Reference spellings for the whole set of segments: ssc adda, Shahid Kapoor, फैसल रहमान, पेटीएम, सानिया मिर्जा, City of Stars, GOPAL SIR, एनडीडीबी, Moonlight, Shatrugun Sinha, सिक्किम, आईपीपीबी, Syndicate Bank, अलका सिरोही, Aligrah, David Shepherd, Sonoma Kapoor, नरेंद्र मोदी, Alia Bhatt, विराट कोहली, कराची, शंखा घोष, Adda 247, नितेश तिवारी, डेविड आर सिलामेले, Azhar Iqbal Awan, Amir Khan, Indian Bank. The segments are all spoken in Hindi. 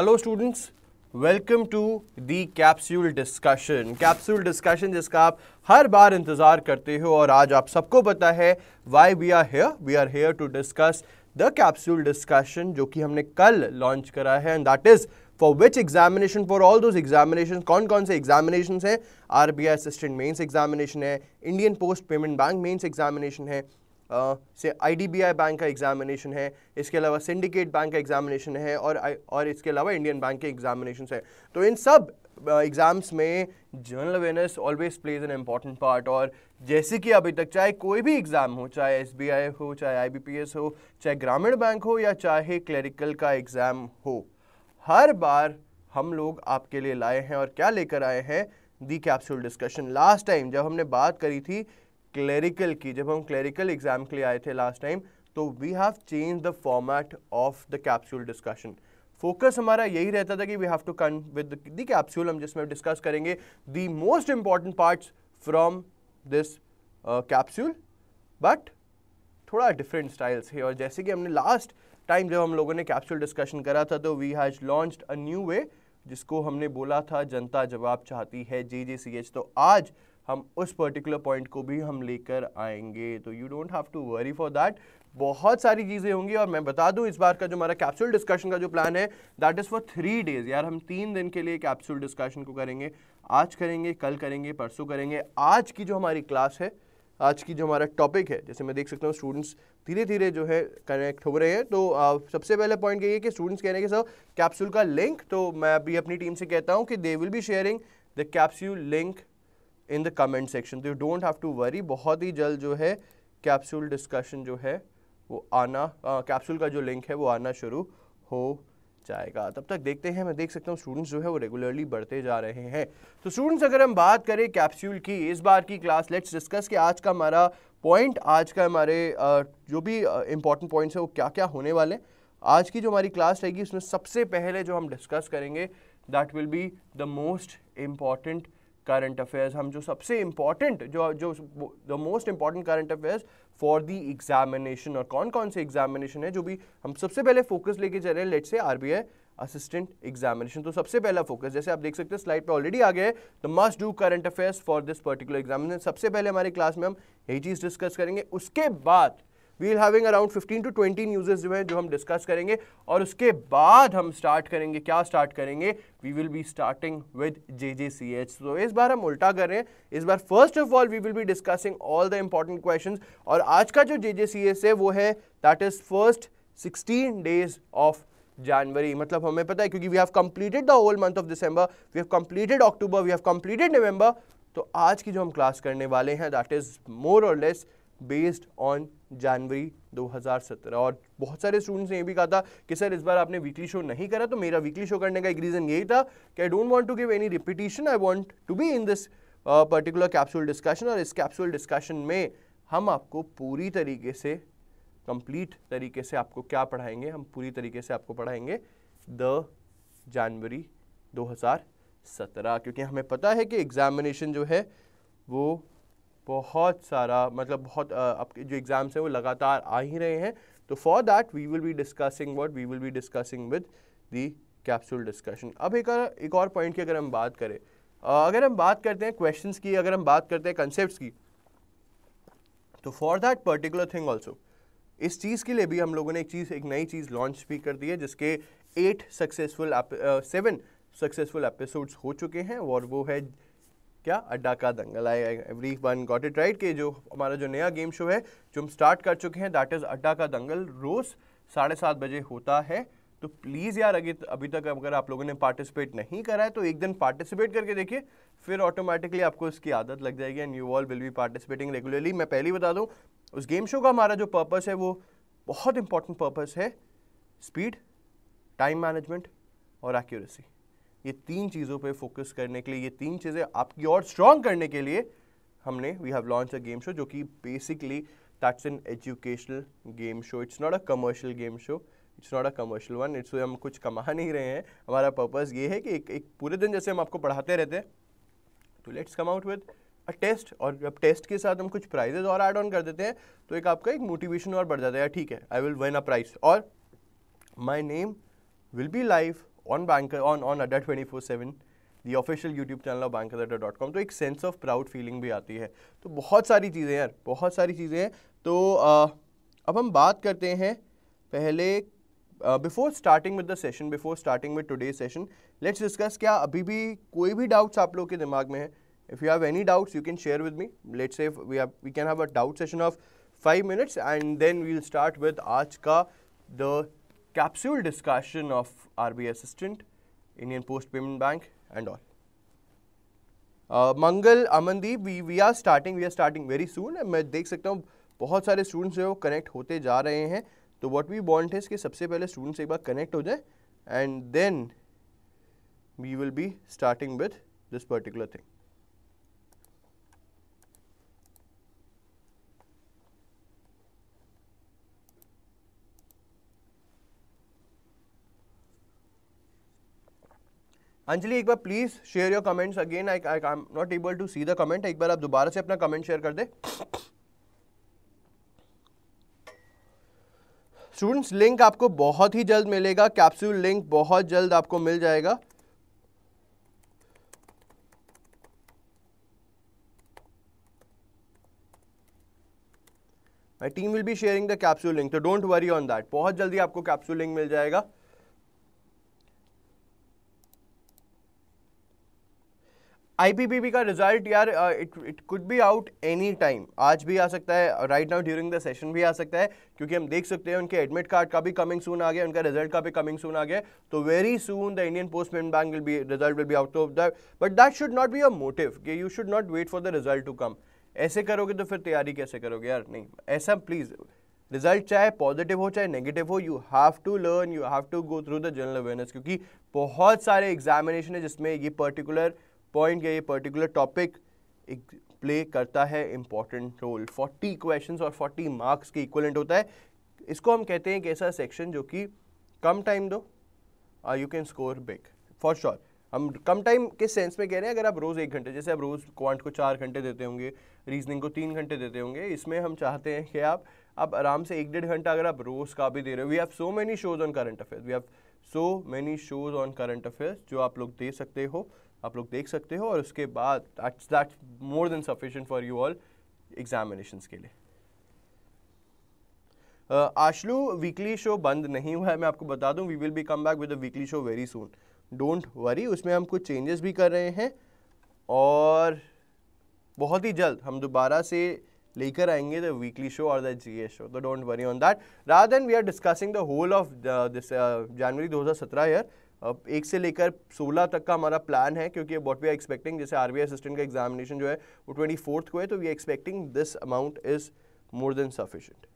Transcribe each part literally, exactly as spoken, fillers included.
Hello students, welcome to the capsule discussion. Capsule discussion जिसका आप हर बार इंतज़ार करते हो और आज आप सबको पता है why we are here. We are here to discuss the capsule discussion जो कि हमने कल लॉन्च करा है and that is for which examination, for all those examination. कौन कौन से एग्जामिनेशन हैं? R B I assistant mains examination है, Indian post payment bank mains examination है, Uh, से आईडीबीआई बैंक का एग्जामिनेशन है, इसके अलावा सिंडिकेट बैंक का एग्जामिनेशन है और और इसके अलावा इंडियन बैंक के एग्जामिनेशन है। तो इन सब एग्ज़ाम्स uh, में general awareness always plays an important part. और जैसे कि अभी तक चाहे कोई भी एग्ज़ाम हो, चाहे एसबीआई हो, चाहे आईबीपीएस हो, चाहे ग्रामीण बैंक हो या चाहे क्लरिकल का एग्ज़ाम हो, हर बार हम लोग आपके लिए लाए हैं। और क्या लेकर आए हैं? The capsule discussion. Last time जब हमने बात करी थी क्लरिकल की, जब हम क्लरिकल एग्जाम के लिए आए थे लास्ट टाइम, तो we have change the format of the capsule discussion. Focus हमारा यही रहता था कि we have to come with the capsule, हम जिसमें डिस्कस करेंगे the most important parts from this capsule, but थोड़ा डिफरेंट स्टाइल्स है। और जैसे कि हमने लास्ट टाइम जब हम लोगों ने कैप्सूल डिस्कशन करा था तो we has launched a new way जिसको हमने बोला था जनता जवाब चाहती है, जे जे सी एच। तो आज हम उस पर्टिकुलर पॉइंट को भी हम लेकर आएंगे, तो you don't have to worry for that. बहुत सारी चीज़ें होंगी। और मैं बता दूं, इस बार का जो हमारा कैप्सूल डिस्कशन का जो प्लान है that is for three days यार। हम तीन दिन के लिए कैप्सूल डिस्कशन को करेंगे। आज करेंगे, कल करेंगे, परसों करेंगे। आज की जो हमारी क्लास है, आज की जो हमारा टॉपिक है, जैसे मैं देख सकता हूँ स्टूडेंट्स धीरे धीरे जो है कनेक्ट हो रहे हैं। तो आ, सबसे पहला पॉइंट ये है कि स्टूडेंट्स कह रहे हैं कि सर कैप्सूल का लिंक, तो मैं अभी अपनी टीम से कहता हूँ कि they will be sharing the capsule link in the comment section. तो you don't have to worry, बहुत ही जल्द जो है कैप्सूल डिस्कशन जो है वो आना, कैप्सूल का जो लिंक है वो आना शुरू हो जाएगा। तब तक देखते हैं, मैं देख सकता हूँ स्टूडेंट्स जो है वो रेगुलरली बढ़ते जा रहे हैं। तो स्टूडेंट्स अगर हम बात करें कैप्सूल की इस बार की क्लास, लेट्स डिस्कस कि आज का हमारा पॉइंट, आज का हमारे जो भी इम्पॉर्टेंट पॉइंट्स है वो क्या क्या होने वाले। आज की जो हमारी क्लास रहेगी उसमें सबसे पहले जो हम डिस्कस करेंगे that will be the most important current affairs. हम जो सबसे इम्पॉर्टेंट जो जो the most important current affairs for the examination, और कौन कौन से एग्जामिनेशन है जो भी हम सबसे पहले फोकस लेके चल रहे हैं, लेट से आरबीआई असिस्टेंट एग्जामिनेशन। तो सबसे पहला फोकस, जैसे आप देख सकते हैं स्लाइड पे ऑलरेडी आ गया है, the must do current affairs for this particular examination. सबसे पहले हमारी क्लास में हम यही चीज़ डिस्कस करेंगे। उसके बाद we will having around fifteen to twenty newses जो हैं जो हम डिस्कस करेंगे। और उसके बाद हम स्टार्ट करेंगे, क्या स्टार्ट करेंगे? We will be starting with J J C H. तो इस बार हम उल्टा कर रहे हैं। इस बार first of all we will be discussing all the important questions. और आज का जो जे जे सी एच है वो है that is first sixteen days of January. मतलब हमें पता है क्योंकि we have completed the whole month of December, we have completed October, we have completed November. तो आज की जो हम क्लास करने वाले हैं दैट इज़ मोर और लेस बेस्ड ऑन जनवरी दो हज़ार सत्रह। और बहुत सारे स्टूडेंट्स ने ये भी कहा था कि सर इस बार आपने वीकली शो नहीं करा, तो मेरा वीकली शो करने का एक रीज़न यही था कि I don't want to give any repetition, I want to be in this particular capsule discussion. और इस कैप्सूल डिस्कशन में हम आपको पूरी तरीके से, कंप्लीट तरीके से आपको क्या पढ़ाएंगे, हम पूरी तरीके से आपको पढ़ाएंगे द जनवरी दो हज़ार सत्रह, क्योंकि हमें पता है कि एग्जामिनेशन जो है वो बहुत सारा, मतलब बहुत आपके जो एग्ज़ाम्स हैं वो लगातार आ ही रहे हैं। तो for that we will be discussing what we will be discussing with the capsule discussion. अब एक एक और पॉइंट की अगर हम बात करें, अगर हम बात करते हैं क्वेश्चंस की, अगर हम बात करते हैं कंसेप्ट्स की, तो for that particular thing also, इस चीज़ के लिए भी हम लोगों ने एक चीज़, एक नई चीज़ लॉन्च भी कर दी है जिसके eight successful seven successful episodes हो चुके हैं। और वो है क्या? अड्डा का Dangal. I every one got it right कि जो हमारा जो नया गेम शो है जो हम स्टार्ट कर चुके हैं दैट इज़ अड्डा का दंगल, रोज़ साढ़े सात बजे होता है। तो प्लीज़ यार, अगर अभी तक अगर आप लोगों ने पार्टिसिपेट नहीं करा है तो एक दिन पार्टिसिपेट करके देखिए, फिर ऑटोमेटिकली आपको इसकी आदत लग जाएगी and you all will be participating regularly. मैं पहले ही बता दूँ, उस गेम शो का हमारा जो पर्पस है वो बहुत इंपॉर्टेंट पर्पस है, स्पीड, टाइम मैनेजमेंट और एक्यूरेसी। ये तीन चीज़ों पे फोकस करने के लिए, ये तीन चीज़ें आपकी और स्ट्रॉन्ग करने के लिए हमने we have launch a game show जो कि basically that's an educational game show. It's not a commercial game show, it's not a commercial one. It's हम कुछ कमा नहीं रहे हैं, हमारा पर्पस ये है कि एक एक पूरे दिन जैसे हम आपको पढ़ाते रहते हैं तो let's come out with a test, और जब टेस्ट के साथ हम कुछ प्राइजेज और ऐड ऑन कर देते हैं तो एक आपका एक मोटिवेशन और बढ़ जाता है, ठीक है I will win a prize और my name will be live on Banker on on Adda two forty-seven, the official YouTube channel of bankersadda dot com. तो एक sense of proud feeling भी आती है. तो बहुत सारी चीज़ें यार, बहुत सारी चीज़ें हैं. तो आ, अब हम बात करते हैं पहले before starting with the session, before starting with today session, let's discuss क्या अभी भी कोई भी डाउट्स आप लोगों के दिमाग में है. If you have any doubts, you can share with me. Let's say we have we can have a doubt session of five minutes, and then we'll start with aaj ka the capsule discussion of R B I Assistant, Indian Post Payment Bank, and all. Uh, Mangal, Amandeep, we we are starting. We are starting very soon. मैं देख सकता हूँ बहुत सारे students जो connect होते जा रहे हैं. तो what we want is कि सबसे पहले students एक बार connect हो जाए, and then we will be starting with this particular thing. Anjali एक बार please share your comments again. I I am not able to see the comment. एक बार आप दोबारा से अपना कमेंट शेयर कर दे. स्टूडेंट्स लिंक आपको बहुत ही जल्द मिलेगा. कैप्सूल लिंक बहुत जल्द आपको मिल जाएगा. My team will be sharing the capsule link, तो डोंट वरी ऑन दैट. बहुत जल्दी आपको कैप्सूल लिंक मिल जाएगा. I P P B का रिजल्ट यार it it could be out any time. आज भी आ सकता है, right now during the session भी आ सकता है, क्योंकि हम देख सकते हैं उनके एडमिट कार्ड का भी कमिंग सून आ गया, उनका रिजल्ट का भी कमिंग सून आ गया. तो very soon the Indian post payment bank will be result will be out of that. But that should not be a motive कि you should not wait for the result to come. ऐसे करोगे तो फिर तैयारी कैसे करोगे यार. नहीं, ऐसा प्लीज़, रिजल्ट चाहे पॉजिटिव हो चाहे नेगेटिव हो, you have to learn, you have to go through the general awareness, क्योंकि बहुत सारे एग्जामिनेशन है जिसमें ये पर्टिकुलर पॉइंट या ये पर्टिकुलर टॉपिक एक प्ले करता है इम्पॉर्टेंट रोल. फोर्टी क्वेश्चंस और फोर्टी मार्क्स के इक्वलेंट होता है. इसको हम कहते हैं एक ऐसा सेक्शन जो कि कम टाइम दो, you can score big for sure. हम कम टाइम के सेंस में कह रहे हैं, अगर आप रोज़ एक घंटे, जैसे आप रोज़ क्वांट को चार घंटे देते होंगे, रीजनिंग को तीन घंटे देते होंगे, इसमें हम चाहते हैं कि आप आप आराम से एक डेढ़ घंटा अगर आप रोज़ का भी दे रहे हो. We have so many shows on current affairs, we have so many shows on current affairs जो आप लोग दे सकते हो, आप लोग देख सकते हो, और उसके बाद that's that more than sufficient for you all examinations के लिए. uh, आशलू वीकली शो बंद नहीं हुआ है, मैं आपको बता दूं. We will be come back with a weekly show very soon, don't worry. उसमें हम कुछ चेंजेस भी कर रहे हैं और बहुत ही जल्द हम दोबारा से लेकर आएंगे द वीकली शो और द जी एस शो. तो don't worry on that. Rather than we are discussing the whole of this January दो हज़ार सत्रह ईयर. अब एक से लेकर सोलह तक का हमारा प्लान है, क्योंकि व्हाट वी आर एक्सपेक्टिंग, जैसे आरबीआई असिस्टेंट का एग्जामिनेशन जो है वो ट्वेंटी फोर्थ को है, तो we are expecting this amount is more than sufficient.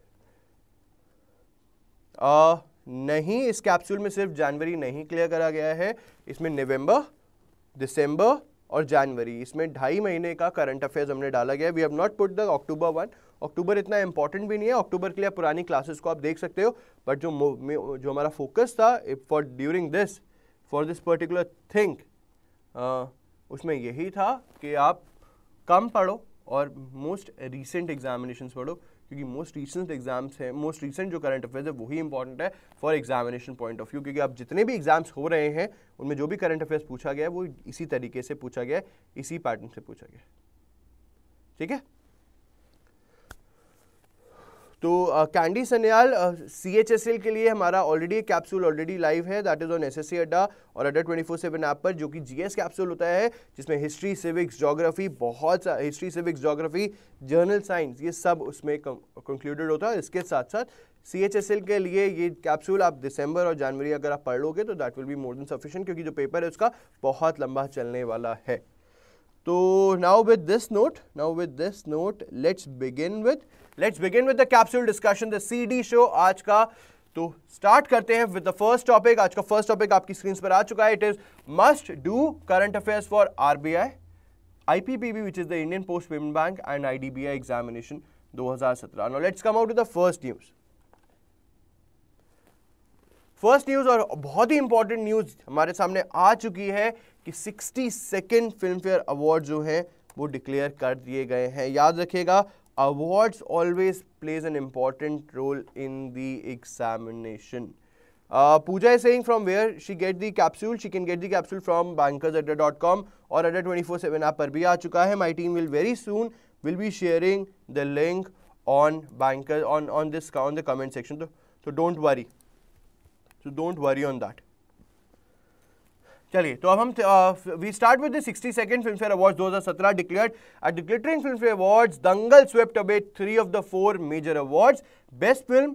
नहीं, इस कैप्सूल में सिर्फ जनवरी नहीं क्लियर करा गया है, इसमें नवंबर, दिसंबर और जनवरी, इसमें ढाई महीने का करंट अफेयर्स हमने डाला गया है. We have not put the October one. October इतना इंपॉर्टेंट भी नहीं है. अक्टूबर के लिए पुरानी क्लासेस को आप देख सकते हो, बट जो जो हमारा फोकस था for during this for this particular thing, उसमें यही था कि आप कम पढ़ो और मोस्ट रिसेंट एग्जामिनेशंस पढ़ो, क्योंकि मोस्ट रिसेंट एग्जाम्स हैं, मोस्ट रिसेंट जो करंट अफेयर्स है वही इंपॉर्टेंट है for examination point of view, क्योंकि आप जितने भी एग्जाम्स हो रहे हैं उनमें जो भी करंट अफेयर्स पूछा गया है वो इसी तरीके से पूछा गया है, इसी पैटर्न से पूछा गया है. ठीक है. तो candy Sanyal, C H S L के लिए हमारा ऑलरेडी कैप्सूल ऑलरेडी लाइव है, that is on S S C Adda और अड्डा ट्वेंटी फोर सेवन ऐप पर, जो कि जीएस कैप्सूल होता है, जिसमें हिस्ट्री, सिविक्स, जोग्राफी, बहुत सा history, civics, geography, general science, ये सब उसमें कंक्लूडेड होता है. इसके साथ साथ सी एच एस एल के लिए ये कैप्सूल आप दिसंबर और जनवरी अगर आप पढ़ लोगे तो that will be more than sufficient, क्योंकि जो पेपर है उसका बहुत लंबा चलने वाला है. तो now with this note now with this note let's begin with let's begin with the capsule discussion, the CD show आज का. तो स्टार्ट करते हैं विद द फर्स्ट टॉपिक. आज का फर्स्ट टॉपिक आपकी स्क्रीन पर आ चुका है. It is must do current affairs for RBI, आईपीपीबी which is the Indian post payment bank and IDBI examination दो हज़ार सत्रह. Now let's come out to the first news. First news और बहुत ही इंपॉर्टेंट न्यूज हमारे सामने आ चुकी है कि सिक्सटी सेकंड फिल्मफेयर अवार्ड जो हैं वो डिक्लेयर कर दिए गए हैं. याद रखिएगा, awards always plays an important role in the examination. Uh, Pooja is saying from where she get the capsule. She can get the capsule from bankers adda dot com और Adda two forty-seven app पर भी आ चुका है. My team will very soon will be sharing the link on banker on on this on the comment section. So, so don't worry. So don't worry on that. चलिए तो अब हम we start with the sixty-second Filmfare awards twenty seventeen declared at the glittering Filmfare awards. Dangal swept away three of the four major awards. Best film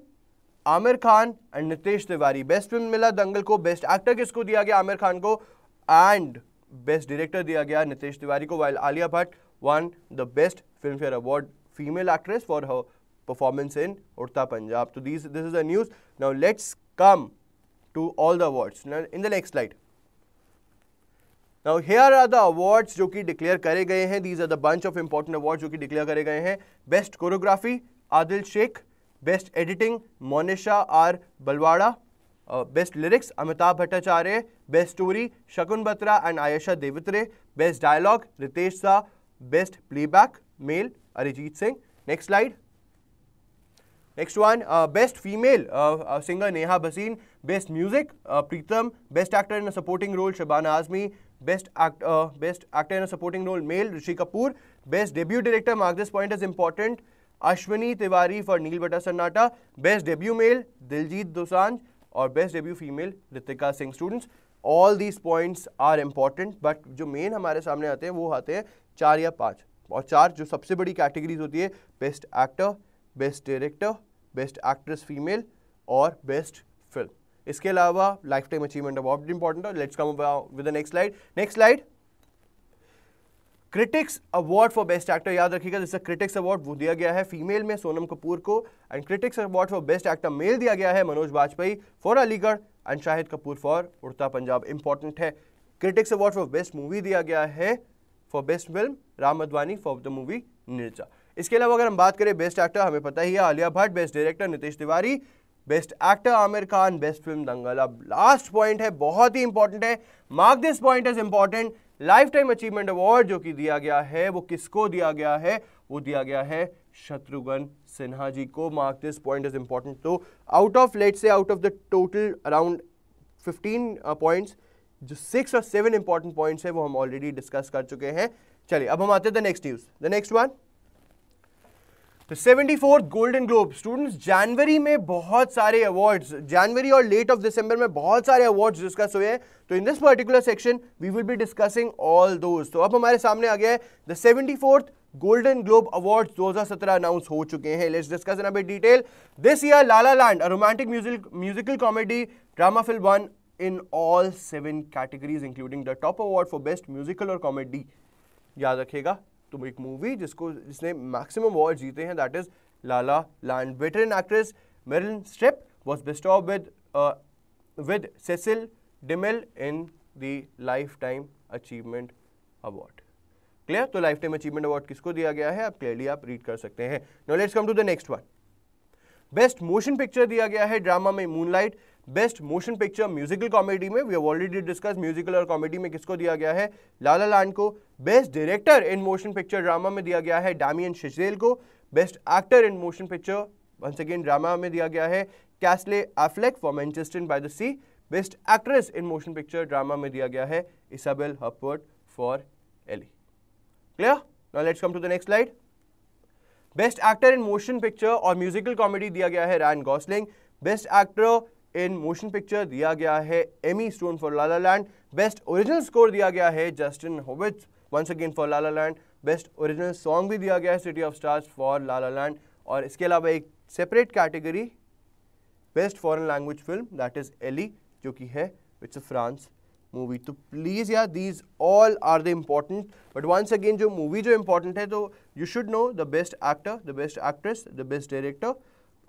Aamir Khan and नितेश तिवारी. Best film मिला दंगल को. बेस्ट एक्टर किसको दिया गया? आमिर खान को. एंड बेस्ट डायरेक्टर दिया गया नितेश तिवारी को. While Alia Bhatt won the best Filmfare award female actress for her performance in Udta Punjab. तो this this is the news. Now let's come to all the awards in the next slide. Now here are the awards जो कि डिक्लेयर करे गए हैं. These are the bunch of important awards जो कि डिक्लेयर करे गए हैं. Best choreography Adil Shaikh. Best editing Monisha R Balwada. Best lyrics Amitabh Bhattacharya. Best story Shakun Batra and Ayesha Devitre. Best dialogue Ritesh Shah. Best playback male Arijit Singh. Next slide. Next one best female singer Neha Bhasin. Best music Pritam. Best actor in supporting role Shabana Azmi. Best act, uh, best actor in a supporting role male Rishi Kapoor. Best debut director, mark this point as important, Ashwini Tiwari for Neil Bata Sannata. Best debut male Diljit Dosanjh or best debut female Ritika Singh. Students, all these points are important, but जो main हमारे सामने आते हैं वो आते हैं चार या पाँच. और चार जो सबसे बड़ी categories होती है best actor, best director, best actress female और best film. इसके अलावा life time achievement award important है. Let's come with the next slide. Next slide. Critics award for best actor. याद रखिएगा जैसे क्रिटिक्स अवार्ड वो दिया गया है फीमेल में सोनम कपूर को. And critics award for best actor male दिया गया है Manoj Vajpayee for Aligarh and Shahid Kapoor for Udta Punjab. Important है. Critics award for best movie दिया गया है for best film Ram Advani for the movie Neerja. इसके अलावा अगर हम बात करें बेस्ट एक्टर हमें पता ही है Alia Bhatt. Best director नितेश तिवारी. Best actor Aamir Khan. Best film Dangal. अब लास्ट पॉइंट है बहुत ही इंपॉर्टेंट है. Mark this point is important. Life time achievement award जो कि दिया गया है वो किसको दिया गया है? वो दिया गया है शत्रुघ्न सिन्हा जी को. Mark this point is important. तो out of let's say out of the total around fifteen points जो सिक्स और सेवन इंपॉर्टेंट पॉइंट्स है वो हम ऑलरेडी डिस्कस कर चुके हैं. चलिए अब हम आते हैं the next news. The next one तो seventy fourth Golden Globe. Students जनवरी में बहुत सारे अवार्ड्स, जनवरी और लेट ऑफ दिसंबर में बहुत सारे अवार्ड्स डिस्कस हुए हैं. तो in this particular section we will be discussing all those. तो अब हमारे सामने आ गया है the seventy fourth Golden globe awards twenty seventeen announce हो चुके हैं. Let's discuss in a bit detail. This year La La Land a romantic musical comedy drama film won in all seven categories including the top award for best musical और कॉमेडी. याद रखिएगा तो एक मूवी जिसको जिसने मैक्सिमम अवार्ड जीते हैं that is La La Land. Veteran actress Meryl Streep was bestowed with with Cecil DeMille in the life time achievement award. Clear? तो लाइफ टाइम अचीवमेंट अवार्ड किसको दिया गया है आप क्लियरली आप रीड कर सकते हैं. Now let's come to the next one. Best motion picture दिया गया है ड्रामा में Moonlight. Best motion picture musical comedy में we have already discuss musical और कॉमेडी में किसको दिया गया है? ला ला लैंड को. Best director in motion picture drama में दिया गया है डैमियन शिज़ेल को. Best actor in motion picture once again drama में दिया गया है Casey Affleck for Manchester by the C. Best actress in motion picture drama में दिया गया है Isabelle Huppert for Elle. Clear? Now let's come to the next slide. Best actor in motion picture और म्यूजिकल कॉमेडी दिया गया है Ryan Gosling. Best actor in motion picture दिया गया है Emma Stone for La La Land. Best original score दिया गया है Justin Hurwitz once again for La La Land. Best original song भी दिया गया है city of stars for La La Land. और इसके अलावा एक separate category best foreign language film that is Elle जो कि है इट्स अ फ्रांस मूवी. तो प्लीज़ यार these all are the important but once again जो मूवी जो इम्पॉर्टेंट है तो you should know the best actor, the best actress, the best director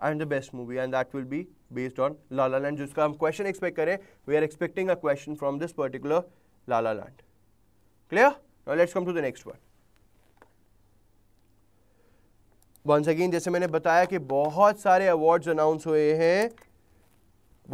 and the best movie and that will be based on La La Land. जिसका हम question expect करें, we are expecting a question from this particular La La Land. Clear? Now let's come to the next one. Once again जैसे मैंने बताया कि बहुत सारे awards announce हुए हैं.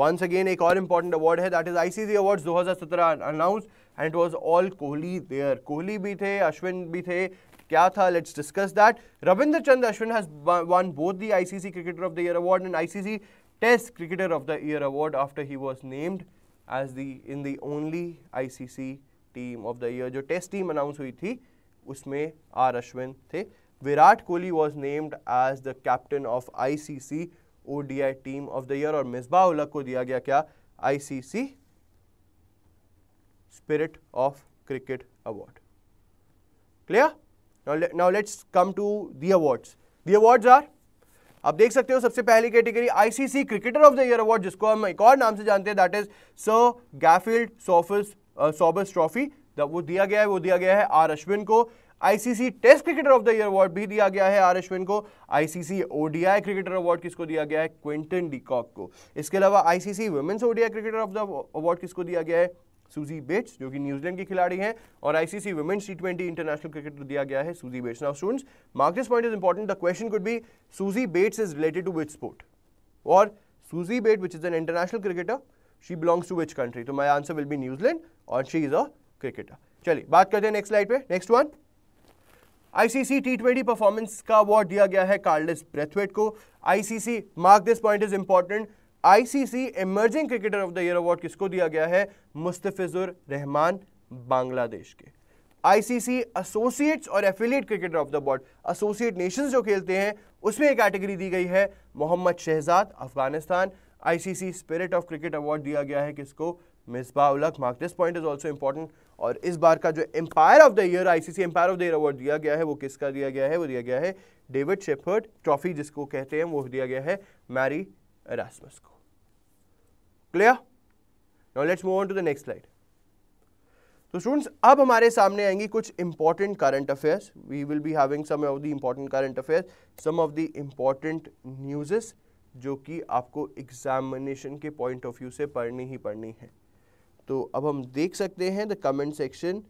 Once again एक और important award है that is I C C Awards twenty seventeen announced and it was all Kohli there. Kohli भी थे, Ashwin भी थे. क्या था? Let's discuss that. Ravindra Chand Ashwin has won both the ICC cricketer of the year award and ICC Test Cricketer of the Year award after he was named as the in the only I C C Team of the Year. जो Test Team announced हुई थी उसमें आर अश्विन थे. विराट कोहली was named as the captain of I C C O D I Team of the Year और मिसबाह उल हक को दिया गया क्या I C C Spirit of Cricket Award. Clear? Now let, now let's come to the awards. The awards are आप देख सकते हो सबसे पहली category ICC cricketer of the year award जिसको हम एक और नाम से जानते हैं that is Sir Garfield Sobers trophy वो दिया गया है वो दिया गया है आर अश्विन को. ICC test cricketer of the year award भी दिया गया है आर अश्विन को. आईसीसी ओडीआई क्रिकेटर अवार्ड किसको दिया गया है क्विंटन डीकॉक को. इसके अलावा ICC women's ODI cricketer of the award किसको दिया गया है सूजी बेट्स जो कि न्यूजीलैंड की खिलाड़ी हैं और ICC women's T twenty international cricket दिया गया है Suzie Bates. Now students mark this point is important. The question could be Suzie Bates is related to which sport और Suzie bat which is an international cricketer she belongs to which country. तो my answer will be New Zealand और शी इज अ क्रिकेटर. चलिए बात करते हैं नेक्स्ट स्लाइड पे. Next one ICC T twenty performance का अवार्ड दिया गया है कार्लस ब्रेथवेट को. ICC mark this point is important. ICC emerging cricketer of the year award किसको दिया गया है मुस्तफिजुर रहमान बांग्लादेश के. आईसीसी एसोसिएट्स और affiliate cricketer of the award associate nations जो खेलते हैं उसमें एक कैटेगरी दी गई है Mohammad Shahzad Afghanistan. ICC spirit of cricket award दिया गया है किसको Misbah ul Haq. Mark this point is also important. और इस बार का जो umpire of the year ICC umpire of the year award दिया गया है वो किसका दिया गया है वो दिया गया है डेविड शेफर्ड ट्रॉफी जिसको कहते हैं वो दिया गया है मैरी एरास्मस को. Clear? Now let's move on to the next slide. तो स्टूडेंट्स अब हमारे सामने आएंगी कुछ important current affairs. We will be having some of the important current affairs some of the important newses जो कि आपको एग्जामिनेशन के पॉइंट ऑफ व्यू से पढ़नी ही पढ़नी है. तो अब हम देख सकते हैं द कमेंट सेक्शन.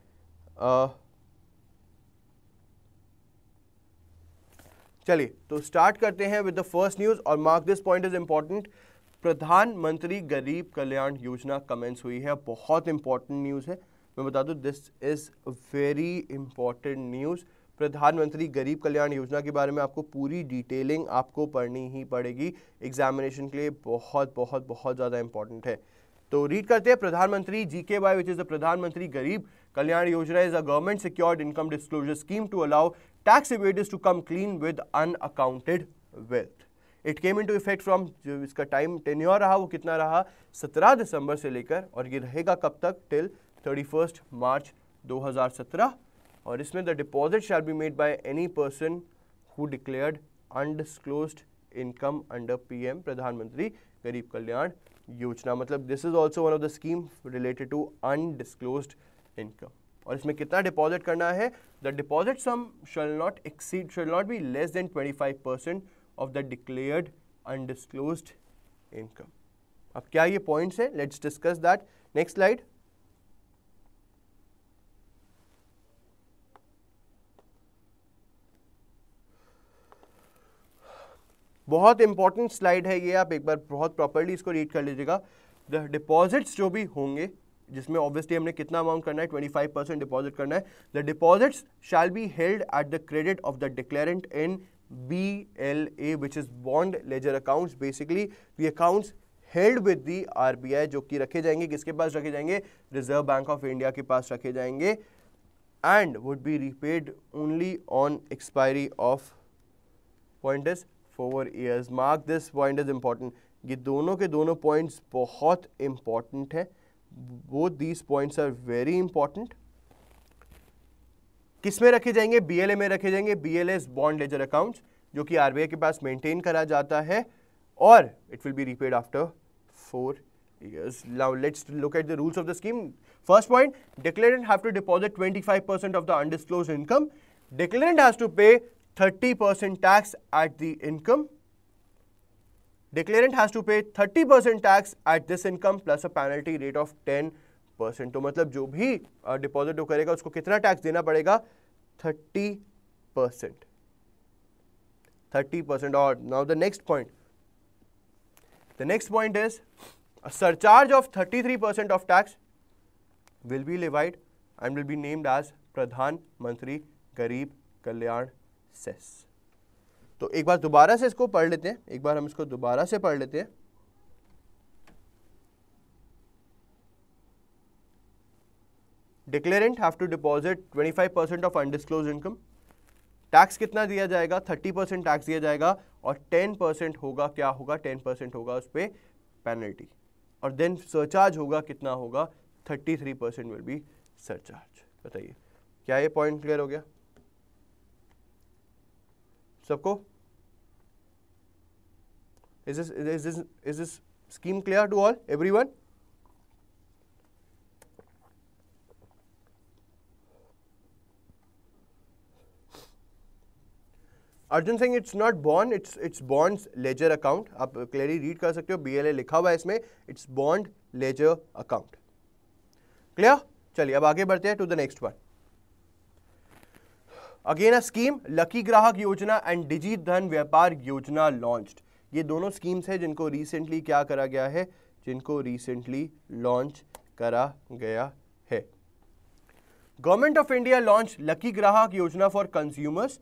चलिए तो स्टार्ट करते हैं विद द फर्स्ट न्यूज़ और mark this point is important. Pradhanmantri गरीब कल्याण योजना कमेंस हुई है. बहुत इंपॉर्टेंट न्यूज़ है. मैं बता दूं this is very important news. प्रधानमंत्री गरीब कल्याण योजना के बारे में आपको पूरी डिटेलिंग आपको पढ़नी ही पड़ेगी. एग्जामिनेशन के लिए बहुत बहुत बहुत ज़्यादा इंपॉर्टेंट है. तो रीड करते हैं. प्रधानमंत्री जी के वाई विच इज़ द प्रधानमंत्री गरीब Kalyan Yojana is a government secured income disclosure scheme to allow tax evaders to come clean with unaccounted wealth. It came into effect from जो इसका टाइम टेन्योर रहा वो कितना रहा सत्रह दिसंबर से लेकर और ये रहेगा कब तक टिल इकतीस मार्च दो हज़ार सत्रह. और इसमें the deposit shall be made by any person who declared undisclosed income under PM Pradhanmantri गरीब कल्याण योजना. मतलब this is also one of the scheme related to undisclosed income. और इसमें कितना डिपॉजिट करना है the deposit sum shall not exceed shall not be less than पच्चीस percent of the declared undisclosed income. अब क्या ये पॉइंट्स है let's discuss that. Next slide. बहुत इंपॉर्टेंट स्लाइड है ये. आप एक बार बहुत प्रॉपर्ली इसको रीड कर लीजिएगा. द डिपॉजिट्स जो भी होंगे जिसमें ऑब्वियसली हमने कितना अमाउंट करना है पच्चीस परसेंट डिपॉजिट करना है. The deposits shall be held at the credit of the declarant in B L A which is bond ledger accounts. Basically the accounts held with the RBI जो कि रखे जाएंगे किसके पास रखे जाएंगे रिजर्व बैंक ऑफ इंडिया के पास रखे जाएंगे and would be repaid only on expiry of point is four years. Mark this point is important. ये दोनों के दोनों पॉइंट्स बहुत इंपॉर्टेंट हैं. Both these points are very important. किस में रखे जाएंगे बीएलए में रखे जाएंगे. बीएलए बॉन्ड लेजर अकाउंट्स जो कि आरबीआई के पास मेंटेन करा जाता है और it will be repaid after four years. Now let's look at the rules of the scheme. First point declarant have to deposit पच्चीस percent of the undisclosed income. Declarant has to pay तीस percent tax at the income. Declarant has to pay thirty percent tax at this income plus a penalty rate of ten percent. तो मतलब जो भी डिपॉजिट वो करेगा उसको कितना टैक्स देना पड़ेगा तीस परसेंट तीस परसेंट. और now the next point the next point is a surcharge of thirty three percent of tax will be levied and will be named as प्रधानमंत्री गरीब कल्याण सेस. तो एक बार दोबारा से इसको पढ़ लेते हैं. एक बार हम इसको दोबारा से पढ़ लेते हैं. Declarant have to deposit twenty five percent of undisclose income. Tax कितना दिया जाएगा? थर्टी परसेंट टैक्स दिया जाएगा और टेन परसेंट होगा, क्या होगा? टेन परसेंट होगा उस पर पेनल्टी। और देन सरचार्ज होगा, कितना होगा? Thirty three percent will be surcharge. बताइए क्या ये पॉइंट क्लियर हो गया सबको? Is this is this is this scheme clear to all everyone? Arjun Singh, it's not bond, it's it's bonds ledger account. आप क्लियरली रीड कर सकते हो, बीएलए लिखा हुआ है इसमें, it's bond ledger account. Clear? चलिए अब आगे बढ़ते हैं to the next one. Again a scheme, lucky Grahak Yojana and डिजी धन व्यापार योजना लॉन्च्ड। ये दोनों स्कीम्स हैं जिनको रिसेंटली क्या करा गया है, जिनको रिसेंटली लॉन्च करा गया है। Government of India launch lucky Grahak Yojana for consumers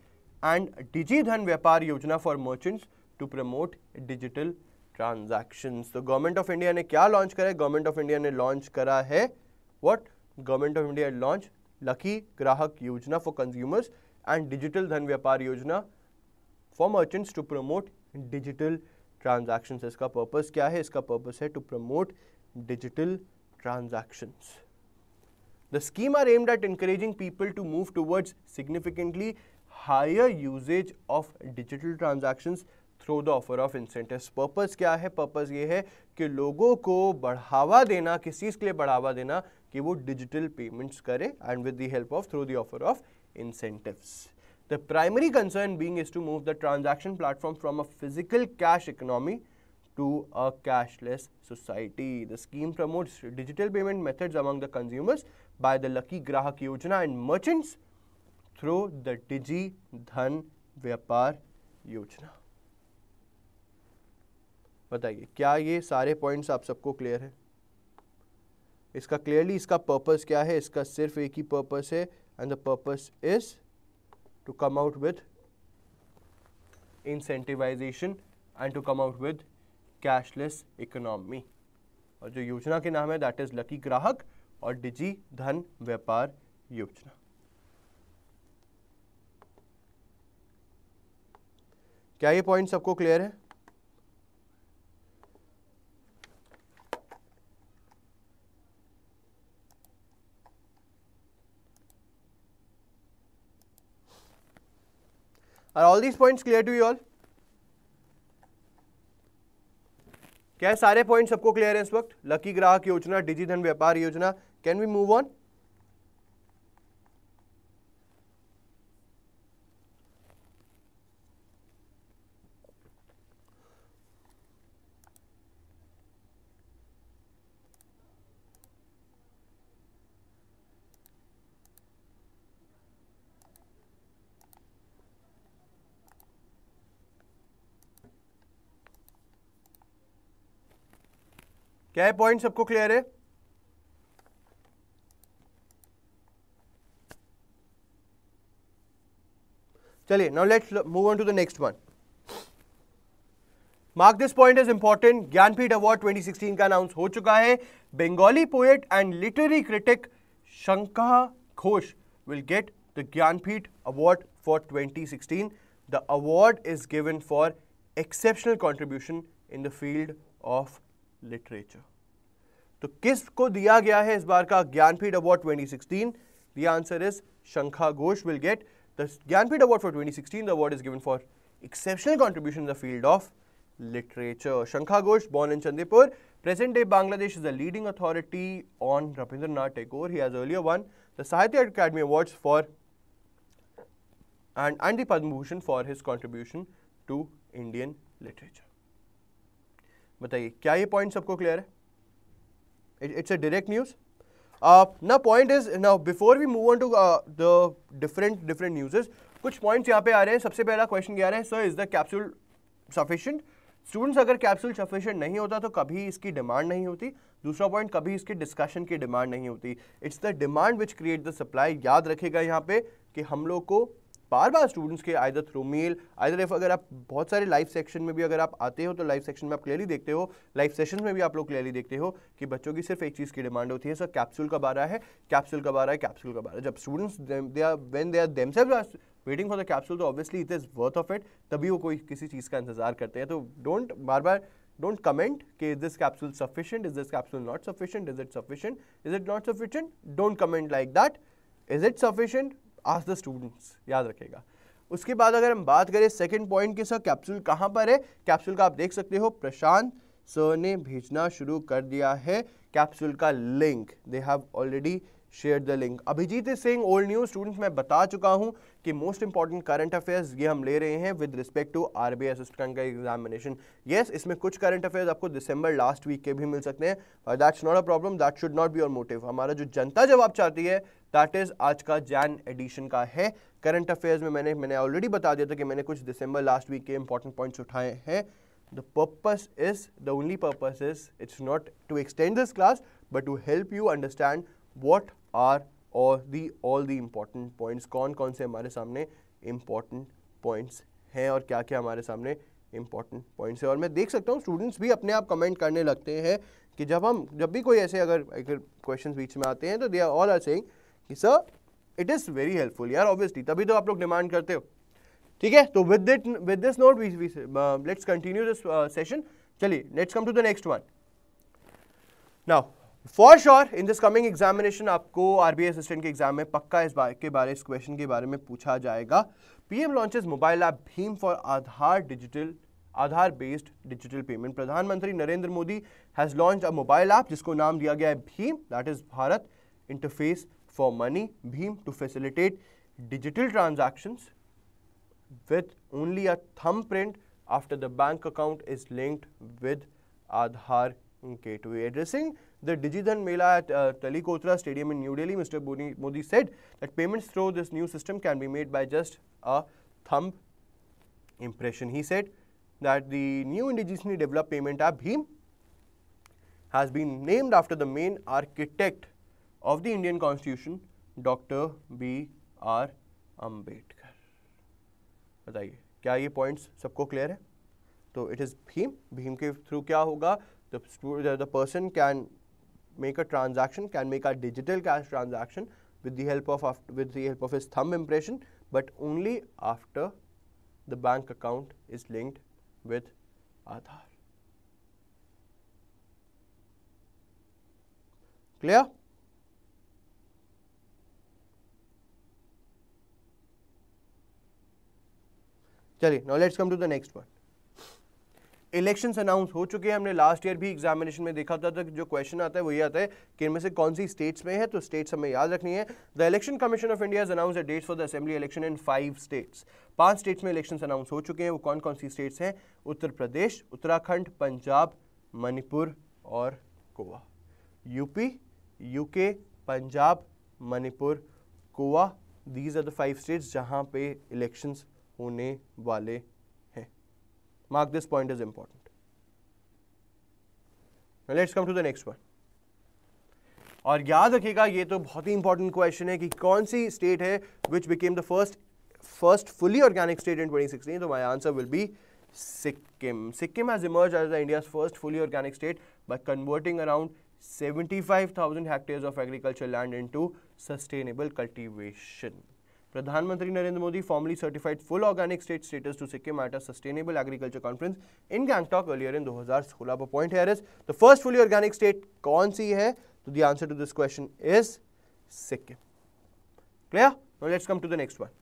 and Digi Dhan Vyapar Yojana for merchants to promote digital transactions. तो गवर्नमेंट ऑफ इंडिया ने क्या लॉन्च करा है? गवर्नमेंट ऑफ इंडिया ने लॉन्च करा है what? Government of India launch lucky Grahak Yojana for consumers and digital Dhan Vyapar Yojana for merchants to promote digital transactions. इसका पर्पस क्या है? इसका पर्पस है to promote digital transactions. The scheme are aimed at encouraging people to move towards significantly higher usage of digital transactions through the offer of incentives. Purpose क्या है? पर्पस ये है कि लोगों को बढ़ावा देना, किस चीज़ के लिए बढ़ावा देना? कि वो डिजिटल पेमेंट्स करें and with the help of through the offer of incentives. The primary concern being is to move the transaction platform from a physical cash economy to a cashless society. The scheme promotes digital payment methods among the consumers by the lucky Grahak Yojana and merchants through the Digi Dhan Vyapar योजना। बताइए क्या ये सारे पॉइंट्स आप सबको क्लियर है? इसका क्लियरली इसका पर्पस क्या है? इसका सिर्फ एक ही पर्पस है and the purpose is to come out with incentivisation and to come out with cashless economy. और जो योजना के नाम है दैट इज लकी ग्राहक और डिजी धन व्यापार योजना। क्या ये पॉइंट सबको क्लियर है? Are all these points clear to you all? क्या सारे पॉइंट सबको क्लियर है इस वक्त? लकी ग्राहक योजना, डिजी Dhan Vyapar Yojana. Can we move on? क्या है पॉइंट सबको क्लियर है? चलिए now let's move on to the next one. Mark this point is important. Jnanpith award twenty sixteen का अनाउंस हो चुका है। Bengali poet and literary critic Shankha Ghosh will get the Jnanpith award for twenty sixteen. The award is given for exceptional contribution in the field of literature. तो किस को दिया गया है इस बार का Jnanpith award twenty sixteen? The answer is शंखा घोष will get the Jnanpith award for twenty sixteen. The award is given for exceptional contribution in the field of literature. शंखा घोष, born in Chandipur, present day Bangladesh, is a leading authority on Rabindranath Tagore. He has earlier won the Sahitya Academy Awards for and and the Padma Bhushan for his contribution to Indian literature. बताइए क्या ये पॉइंट सबको क्लियर है? It's a direct news. ना point is now before we move on to the different different newses, कुछ पॉइंट्स यहाँ पे आ रहे हैं। सबसे पहला क्वेश्चन क्या आ रहा है? Sir, is the capsule sufficient? Students, अगर कैप्सूल सफिशिएंट नहीं होता तो कभी इसकी डिमांड नहीं होती। दूसरा पॉइंट, कभी इसकी डिस्कशन की डिमांड नहीं होती। It's the demand which create the supply. याद रखेगा यहाँ पे कि हम लोग को बार बार स्टूडेंट्स के either through mail either if अगर आप बहुत सारे लाइव सेक्शन में भी अगर आप आते हो तो लाइव सेक्शन में आप क्लियरली देखते हो, लाइव सेशंस में भी आप लोग क्लियरली देखते हो कि बच्चों की सिर्फ एक चीज़ की डिमांड होती है, सर कैप्सूल कब आ रहा है, कैप्सूल कब आ रहा है, कैप्सूल कब आ रहा है. जब students they are when they are themselves waiting for the capsule तो obviously it is worth of it, तभी वो कोई किसी चीज़ का इंतजार करते हैं. तो डोंट बार बार Don't comment कि is this capsule sufficient, is this capsule not sufficient, is it sufficient, is it not sufficient. Don't comment like that. Is it sufficient? Ask the students. याद रखेगा. उसके बाद अगर हम बात करें second point के सर कैप्सूल कहाँ पर है, कैप्सूल का आप देख सकते हो प्रशांत सर ने भेजना शुरू कर दिया है कैप्सूल का link. They have already shared the link. Abhijeet is saying old news. Students मैं बता चुका हूँ कि मोस्ट इंपॉर्टेंट करंट अफेयर्स ये हम ले रहे हैं with respect to RBI assistant का एग्जामिनेशन. यस, इसमें कुछ करंट अफेयर्स आपको दिसंबर लास्ट वीक के भी मिल सकते हैं. That's not a problem, that should not be your motive. हमारा जो जनता जवाब चाहती है दैट इज आज का जैन एडिशन का है. करंट अफेयर्स में मैंने मैंने ऑलरेडी बता दिया था कि मैंने कुछ दिसंबर लास्ट वीक के इंपॉर्टेंट पॉइंट्स उठाए हैं. The purpose is, the only purpose is, it's not to extend this class but to help you understand what are और the all the important points. कौन कौन से हमारे सामने इम्पॉर्टेंट पॉइंट्स हैं और क्या क्या हमारे सामने इम्पॉर्टेंट पॉइंट्स हैं. और मैं देख सकता हूँ स्टूडेंट्स भी अपने आप कमेंट करने लगते हैं कि जब हम जब भी कोई ऐसे अगर अगर क्वेश्चन बीच में आते हैं तो they are all are saying कि sir it is very helpful. यार ऑब्वियसली तभी तो आप लोग डिमांड करते हो. ठीक है, तो with that with this note we let's continue this session. चलिए let's come to the next one now. For sure in this coming examination आपको आरबीआई असिस्टेंट के एग्जाम में पक्का इस बारे के बारे इस क्वेश्चन के बारे में पूछा जाएगा. पीएम लॉन्चेस मोबाइल ऐप भीम for Aadhaar digital Aadhaar based digital payment. प्रधानमंत्री नरेंद्र मोदी has launched a mobile app जिसको नाम दिया गया है भीम, that is Bharat interface for money, Bhim to facilitate digital transactions with only a thumbprint after the bank account is linked with Aadhaar gateway. Addressing the Digi Dhan Mela at uh, Talikotra Stadium in New Delhi, Mister Modi, Modi said that payments through this new system can be made by just a thumb impression. He said that the new indigenously developed payment app Bheem has been named after the main architect of the Indian Constitution, Doctor B R Ambedkar. बताइए क्या ये points सबको clear है? तो it is Bheem. Bheem के through क्या होगा? The, the person can make a transaction, can make a digital cash transaction with the help of with the help of his thumb impression, but only after the bank account is linked with Aadhaar. Clear? Chaliye, now let's come to the next one. Elections announce हो चुके हैं. हमने लास्ट ईयर भी एग्जामिनेशन में देखा था, था जो क्वेश्चन आता है वही आता है कि इनमें से कौन सी स्टेट्स में है, तो स्टेट्स हमें याद रखनी है. The election commission of India has announced the dates for the assembly election in five states. पांच स्टेट्स में इलेक्शंस अनाउंस हो चुके हैं. वो कौन कौन सी स्टेट्स हैं? उत्तर प्रदेश, उत्तराखंड, पंजाब, मणिपुर और Goa. UP, UK, Punjab, Manipur, Goa, these are the five states जहाँ पे इलेक्शंस होने वाले. Mark this point is important. Now let's come to the next one. और याद रखिएगा ये तो बहुत ही इंपॉर्टेंट क्वेश्चन है कि कौन सी स्टेट है which became the first first fully organic state in twenty sixteen. तो my answer will be Sikkim. Sikkim has emerged as India's first fully organic state by converting around seventy-five thousand hectares of agricultural land into sustainable cultivation. Pradhan Mantri Narendra Modi formally certified full organic state status to Sikkim at a sustainable agriculture conference in Gangtok earlier in twenty sixteen. The point here is the first fully organic state kaun si hai? So the answer to this question is Sikkim. Clear? Now let's come to the next one.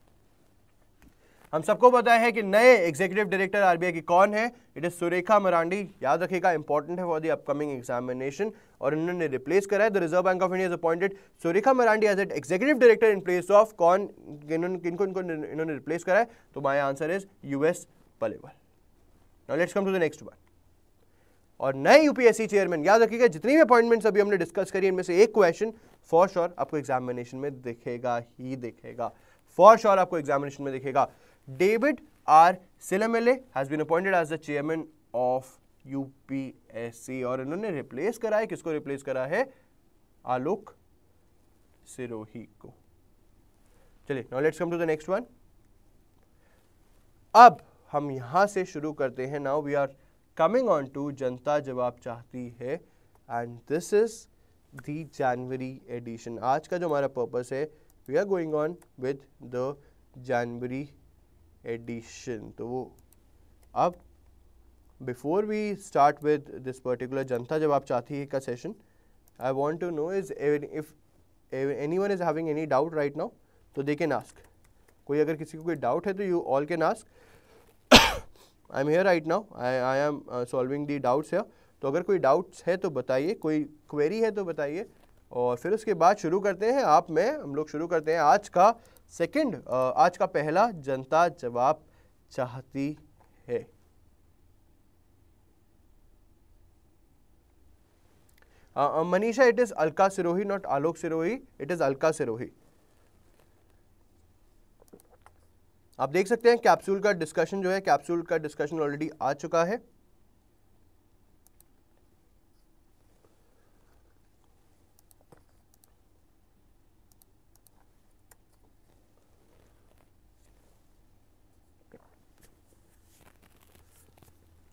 हम सबको पता है कि नए एग्जीक्यूटिव डायरेक्टर आरबीआई की कौन है? It is Surekha Marandi. याद रखेगा इंपॉर्टेंट है फॉर द अपकमिंग एग्जामिनेशन और इन्होंने रिप्लेस करा है. The reserve bank of India is appointed Surekha Marandi as at executive director in place of कौन? किनको इनको इन्होंने रिप्लेस करा है? तो my answer is US Paliwal. Now let's come to the next one. और नए यूपीएससी चेयरमैन, याद रखिएगा जितनी भी अपॉइंटमेंट्स अभी हमने डिस्कस करी इनमें से एक क्वेश्चन फॉर श्योर आपको एग्जामिनेशन में दिखेगा ही दिखेगा. फॉर श्योर आपको एग्जामिनेशन में दिखेगा. David R. Silamele has been appointed as the chairman of U P S C और इन्होंने रिप्लेस करा है. किसको रिप्लेस करा है? आलोक सिरोही को. चलिए now let's come to the next one. अब हम यहाँ से शुरू करते हैं. Now we are coming on to जनता जवाब चाहती है and this is the January edition. आज का जो हमारा पर्पस है we are going on with the January edition. तो वो अब before we start with this particular जनता जवाब चाहती है का session, I want to know is if any one is having any doubt right now तो दे कैन आस्क. कोई अगर किसी को कोई डाउट है तो you all can ask. I am here right now, I I am solving the doubts है. तो अगर कोई डाउट्स है तो बताइए, कोई क्वेरी है तो बताइए, और फिर उसके बाद शुरू करते हैं आप मैं हम लोग शुरू करते हैं आज का सेकेंड uh, आज का पहला जनता जवाब चाहती है. Manisha, it is अलका सिरोही, not Alok Sirohi, it is अलका सिरोही. आप देख सकते हैं कैप्सूल का डिस्कशन जो है, कैप्सूल का डिस्कशन ऑलरेडी आ चुका है.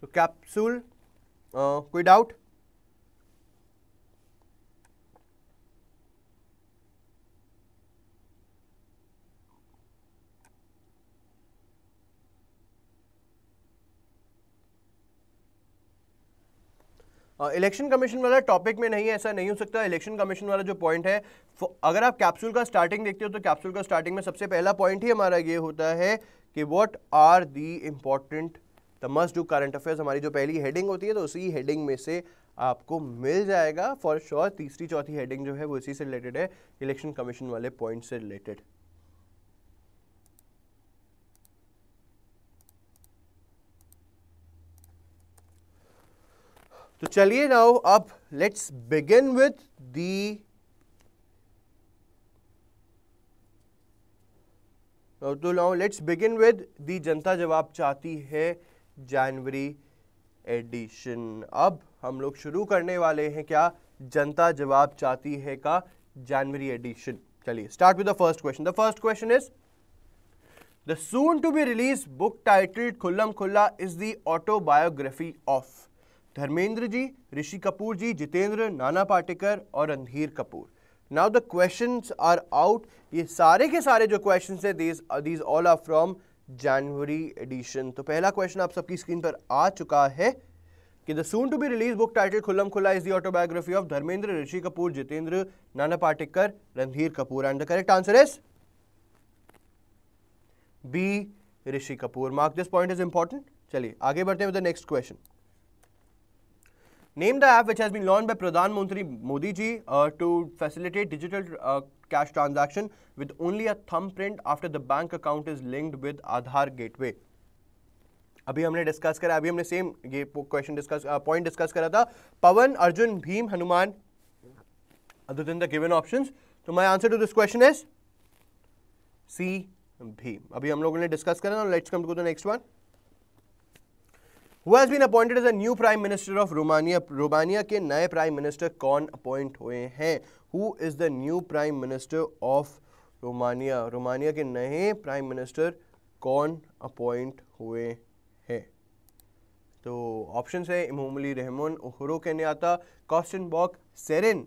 तो कैप्सूल, कोई डाउट? इलेक्शन uh, कमीशन वाला टॉपिक में नहीं है, ऐसा नहीं हो सकता. इलेक्शन कमीशन वाला जो पॉइंट है, अगर आप कैप्सूल का स्टार्टिंग देखते हो तो कैप्सूल का स्टार्टिंग में सबसे पहला पॉइंट ही हमारा ये होता है कि what are the important the must do current affairs. हमारी जो पहली हेडिंग होती है तो उसी हेडिंग में से आपको मिल जाएगा फॉर श्योर. तीसरी चौथी हेडिंग जो है वो इसी से रिलेटेड है, इलेक्शन कमीशन वाले पॉइंट से रिलेटेड. तो चलिए नाउ अब लेट्स बिगिन विद दी तो now let's begin with the जनता जवाब चाहती है जनवरी एडिशन. अब हम लोग शुरू करने वाले हैं क्या, जनता जवाब चाहती है का जनवरी एडिशन. चलिए start with the first question. The first question is the soon to be release book titled Khullam Khulla is the autobiography of Dharmendra ji, Rishi Kapoor ji, Jitendra, Nana Patekar और Randhir Kapoor. Now the questions are out. ये सारे के सारे जो क्वेश्चंस है these these all are from January edition. तो पहला क्वेश्चन आप सबकी स्क्रीन पर आ चुका है कि the soon to be release book title Khullam Khulla is the autobiography of Dharmendra, Rishi Kapoor, Jitendra, Nana Patekar, Randhir Kapoor. And the correct answer is B, Rishi Kapoor. Mark this point is important. चलिए आगे बढ़ते हैं with the next question. Name the app which has been launched by Pradhan Mantri Modi ji uh, to facilitate digital uh, cash transaction with only a thumbprint after the bank account is linked with Aadhaar gateway. अभी हमने डिस्कस करा, अभी हमने सेम ये क्वेश्चन डिस्कस पॉइंट डिस्कस करा था. पवन, Arjun, Bhim, Hanuman. Other than the given options, so my answer to this question is C, Bhim. अभी हम लोगों ने डिस्कस करा. Let's come to the next one. Who has been appointed as a new Prime Minister of Romania? Romania के नए प्राइम मिनिस्टर कौन अपॉइंट हुए हैं? Who is the new Prime Minister of Romania? Romania के नए प्राइम मिनिस्टर कौन अपॉइंट हुए हैं? तो ऑप्शन है Emomali Rahmon, Uhuru Kenyatta, Costin Bock, सेरेन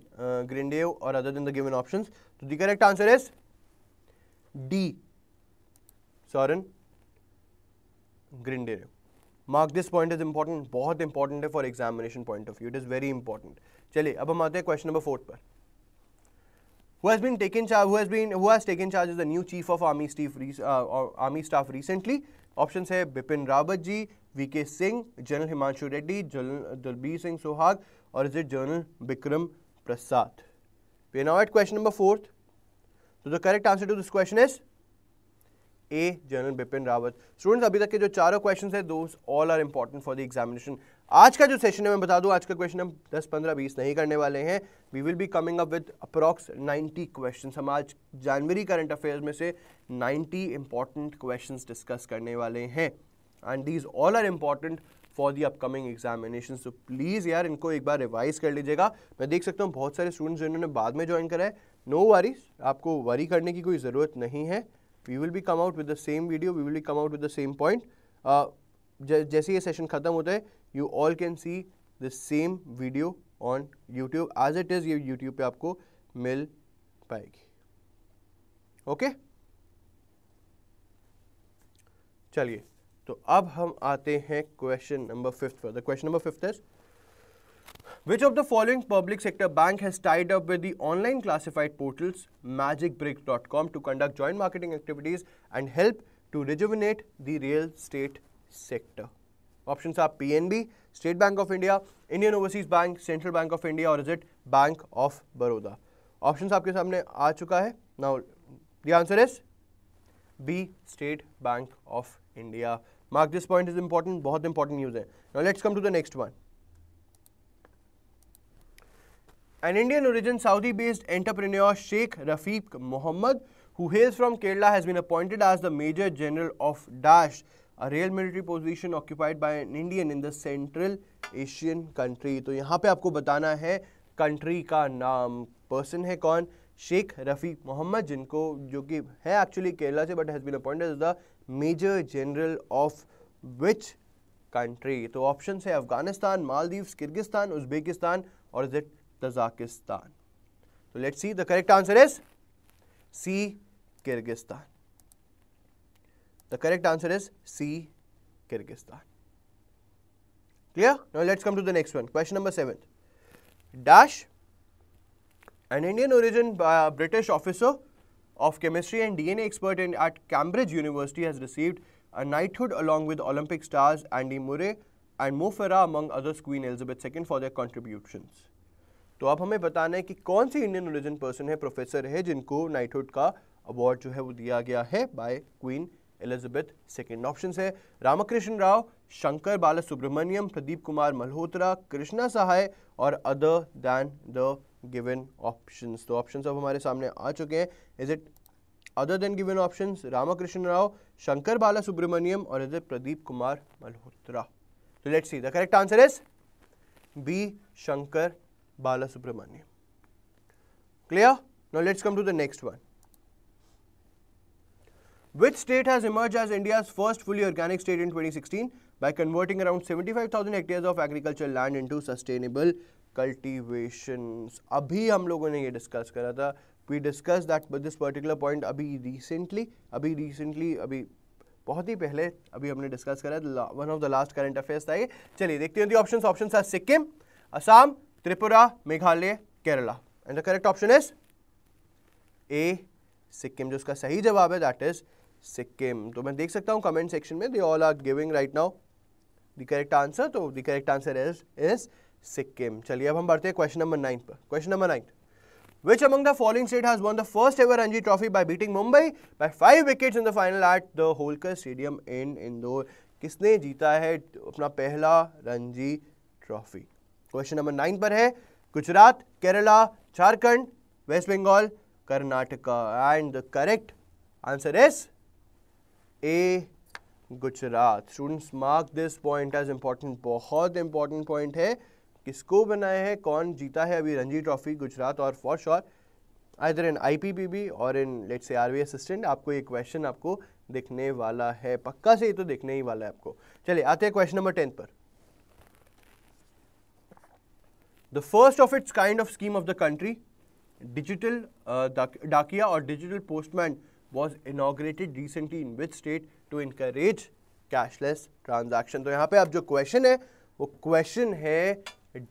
ग्रिंडेव और other than the given options. तो the correct answer is D, Soren ग्रिंडेव. Mark this point is important, बहुत इंपॉर्टेंट है for examination point of view, it is very important. चलिए अब हम आते हैं क्वेश्चन नंबर फोर्थ पर. Who has been taken charge who has been who has taken charge as the new chief of army staff army staff recently. Options है Bipin Rawat ji, VK Singh, general Himanshu Reddy, general Dalbir Singh Suhag और is it general Bikram Prasad. We are now at question number fourth. तो the correct answer to this question is A, general Bipin Rawat. Students अभी तक के जो चारों क्वेश्चंस हैं those all are important for the examination. आज का जो सेशन है मैं बता दूं, आज का क्वेश्चन हम दस पंद्रह बीस नहीं करने वाले हैं. We will be coming up with approx नब्बे क्वेश्चंस. हम आज जनवरी करंट अफेयर्स में से नब्बे इंपॉर्टेंट क्वेश्चंस डिस्कस करने वाले हैं and these all are important for the upcoming examination. So please यार इनको एक बार रिवाइज कर लीजिएगा. मैं देख सकता हूँ बहुत सारे स्टूडेंट्स जिन्होंने बाद में ज्वाइन करा है. नो वरीज, आपको वरी करने की कोई ज़रूरत नहीं है. We will be come out with the same video, we will be come out with the same point. uh, जैसे ये सेशन ख़त्म होता है you all can see the same video on YouTube as it is, ये यूट्यूब पे आपको मिल पाएगी। Okay okay? चलिए तो अब हम आते हैं क्वेश्चन नंबर फिफ्थ पर। The question number fifth is which of the following public sector bank has tied up with the online classified portals Magic Brick dot com to conduct joint marketing activities and help to rejuvenate the real state sector. Options are PNB, State Bank of India, Indian Overseas Bank, Central Bank of India और is it Bank of Baroda. Options आपके सामने आ चुका है। Now the answer is B, State Bank of India. Mark this point is important, बहुत इंपॉर्टेंट न्यूज है। Now let's come to the next one. An Indian origin Saudi based entrepreneur Sheikh Rafiq Mohammed who hails from Kerala has been appointed as the Major General of Daesh, a real military position occupied by an Indian in the Central Asian country. तो यहाँ पे आपको बताना है कंट्री का नाम, पर्सन है कौन, शेख रफ़ीक मोहम्मद, जिनको जो कि है एक्चुअली केरला से but has been appointed as the major general of which country. तो ऑप्शन है अफगानिस्तान, मालदीव्स, किर्गिस्तान, उज्बेकिस्तान और इज इट तजाकिस्तान। तो let's see the correct answer is C, Kyrgyzstan. The correct answer is C, Kyrgyzstan. Clear? Now let's come to the next one. Question number seven. Dash, an Indian origin uh, British officer of chemistry and D N A expert in, at Cambridge University has received a knighthood along with Olympic stars Andy Murray and Mo Farah among others Queen Elizabeth the Second for their contributions. तो अब हमें बताना है कि कौन सी इंडियन ओरिजिन पर्सन है, प्रोफेसर है, जिनको नाइटहुड का अवार्ड जो है वो दिया गया है by queen Elizabeth second. Option है रामकृष्ण राव, शंकर बाला सुब्रमण्यम, प्रदीप कुमार मल्होत्रा, कृष्णा सहाय और other than the given options. तो ऑप्शंस अब हमारे सामने आ चुके हैं। Is it other then given options, Ramakrishna Rao, Shankar Bala Subramaniam और इज इट प्रदीप कुमार मल्होत्रा। तो let's see the correct answer is B, Shankar Bala Subramaniam. Clear? Now let's come to the next one. Which state has emerged as India's first fully organic state in twenty sixteen by converting around seventy-five thousand hectares of agricultural land into sustainable cultivations? अभी हम लोगों ने ये discuss करा था, we discussed that this particular point अभी recently, अभी recently, अभी बहुत ही पहले अभी हमने discuss करा था, one of the last current affairs था ये। चलिए देखते हैं the options। Options are Sikkim, Assam, Tripura, Meghalaya, Kerala and the correct option is A, सिक्किम। जो इसका सही जवाब है that is सिक्किम। तो मैं देख सकता हूँ कमेंट सेक्शन में, they all are giving right now the correct answer. तो the correct answer is is सिक्किम। चलिए अब हम बढ़ते हैं क्वेश्चन नंबर नाइन पर। Question number nine, which among the following state has won the first ever Ranji trophy by beating Mumbai by five wickets in the final at the Holkar stadium in Indore. किसने जीता है अपना पहला Ranji trophy? Question number nine पर है। Gujarat, Kerala, Jharkhand, West Bengal, Karnataka and the correct answer is A, Gujarat. Students mark this point as important, बहुत इंपॉर्टेंट पॉइंट है। किसको बनाया है, कौन जीता है अभी रणजी ट्रॉफी? गुजरात। और for sure either in आईपीपीबी और in let's say RBI assistant आपको ये क्वेश्चन आपको दिखने वाला है, पक्का से ये तो दिखने ही वाला है आपको। चलिए आते हैं क्वेश्चन नंबर टेन पर। The first of its kind of scheme of the country digital Dakiya और digital postman was inaugurated recently in which state to encourage cashless transaction? तो यहाँ पे अब जो क्वेश्चन है वो क्वेश्चन है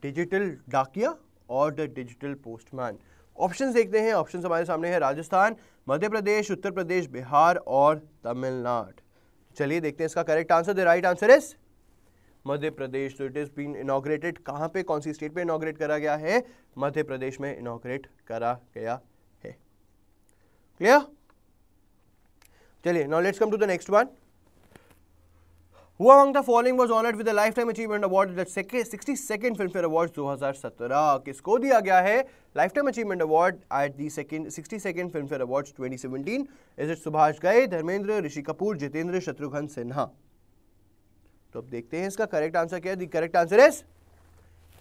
डिजिटल डाकिया और द डिजिटल पोस्टमैन। ऑप्शंस देखते हैं। ऑप्शंस हमारे सामने है राजस्थान, मध्य प्रदेश, उत्तर प्रदेश, बिहार और तमिलनाडु। चलिए देखते हैं इसका correct answer. The right answer is Madhya Pradesh. तो इट इज़ बीन इनाग्रेटेड कहाँ पे, कौन सी स्टेट पे इनाग्रेट करा गया है? मध्य प्रदेश में इनाग्रेट करा गया है। क्लियर? चलिए now let's come to the next one. Who among the following was honoured with the life time achievement award at sixty second Filmfare awards दो हज़ार सत्रह? किसको दिया गया है life time achievement award at the second sixty second Filmfare awards twenty seventeen? Is it Subhash Ghai, Dharmendra, Rishi Kapoor, Jeetendra, Shatrughan Sinha? तो अब देखते हैं इसका करेक्ट आंसर क्या है। The correct answer is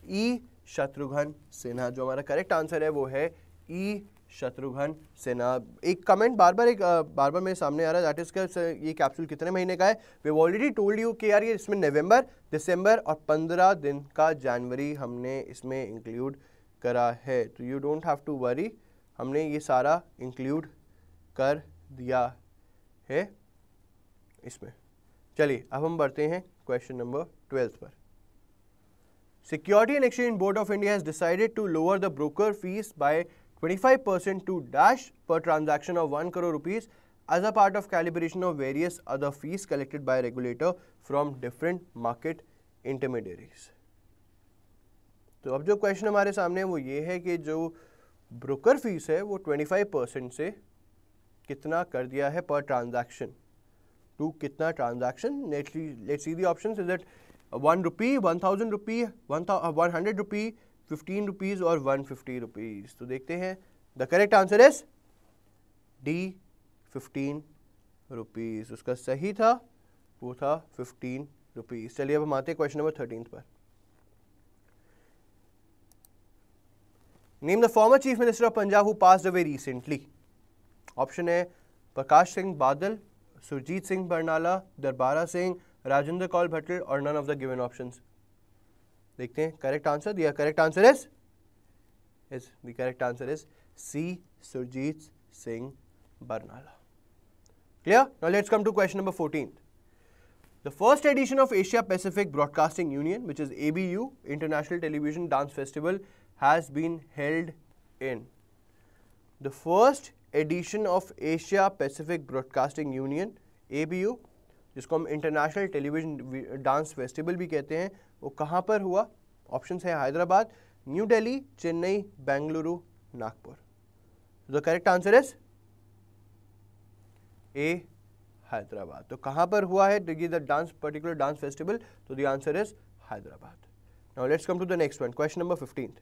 E, Shatrughan Sinha. जो हमारा करेक्ट आंसर है वो है ई शत्रुघ्न सिन्हा। एक कमेंट बार बार एक बार बार मेरे सामने आ रहा है दैट इज का ये कैप्सूल कितने महीने का है। वी ऑलरेडी टोल्ड यू कि यार ये इसमें नवंबर, दिसंबर और पंद्रह दिन का जनवरी हमने इसमें इंक्लूड करा है, तो you don't have to worry, हमने ये सारा इंक्लूड कर दिया है इसमें। चलिए अब हम बढ़ते हैं क्वेश्चन नंबर ट्वेल्थ पर। Security and exchange board of India has decided to lower the broker fees by twenty-five percent to dash per transaction of one crore rupees as a part of calibration of various other fees collected by regulator from different market intermediaries. तो अब जो क्वेश्चन हमारे सामने है वो ये है कि जो ब्रोकर फीस है वो twenty-five percent से कितना कर दिया है पर ट्रांजैक्शन टू कितना transaction. Let's see the options is that one rupee, one thousand rupee, one hundred rupee, fifteen rupees और वन फिफ्टी रुपीज। तो देखते हैं the correct answer is D fifteen rupees. उसका सही था वो था फिफ्टीन रुपीज। चलिए अब हम आते हैं क्वेश्चन नंबर थर्टीन पर। Name the former chief minister of Punjab who passed away recently. Option है प्रकाश सिंह बादल, सुरजीत सिंह बरनाला, दरबारा सिंह, राजेंद्र कौल भट्टल और none of the given options. देखते हैं करेक्ट आंसर। दिया correct answer is is the correct answer is C Surjit Singh Barnala. Clear. Now let's come to question number fourteen. The first edition of Asia Pacific broadcasting Union which is A B U international television dance festival has been held in. The first edition of Asia Pacific broadcasting Union A B U जिसको हम इंटरनेशनल टेलीविजन डांस फेस्टिवल भी कहते हैं वो कहाँ पर हुआ। ऑप्शंस हैं Hyderabad, new Delhi, Chennai, Bengaluru, Nagpur. The correct answer is A Hyderabad. तो कहाँ पर हुआ है ये the dance particular dance festival, तो the answer is Hyderabad. Now let's come to the next one, question number fifteen.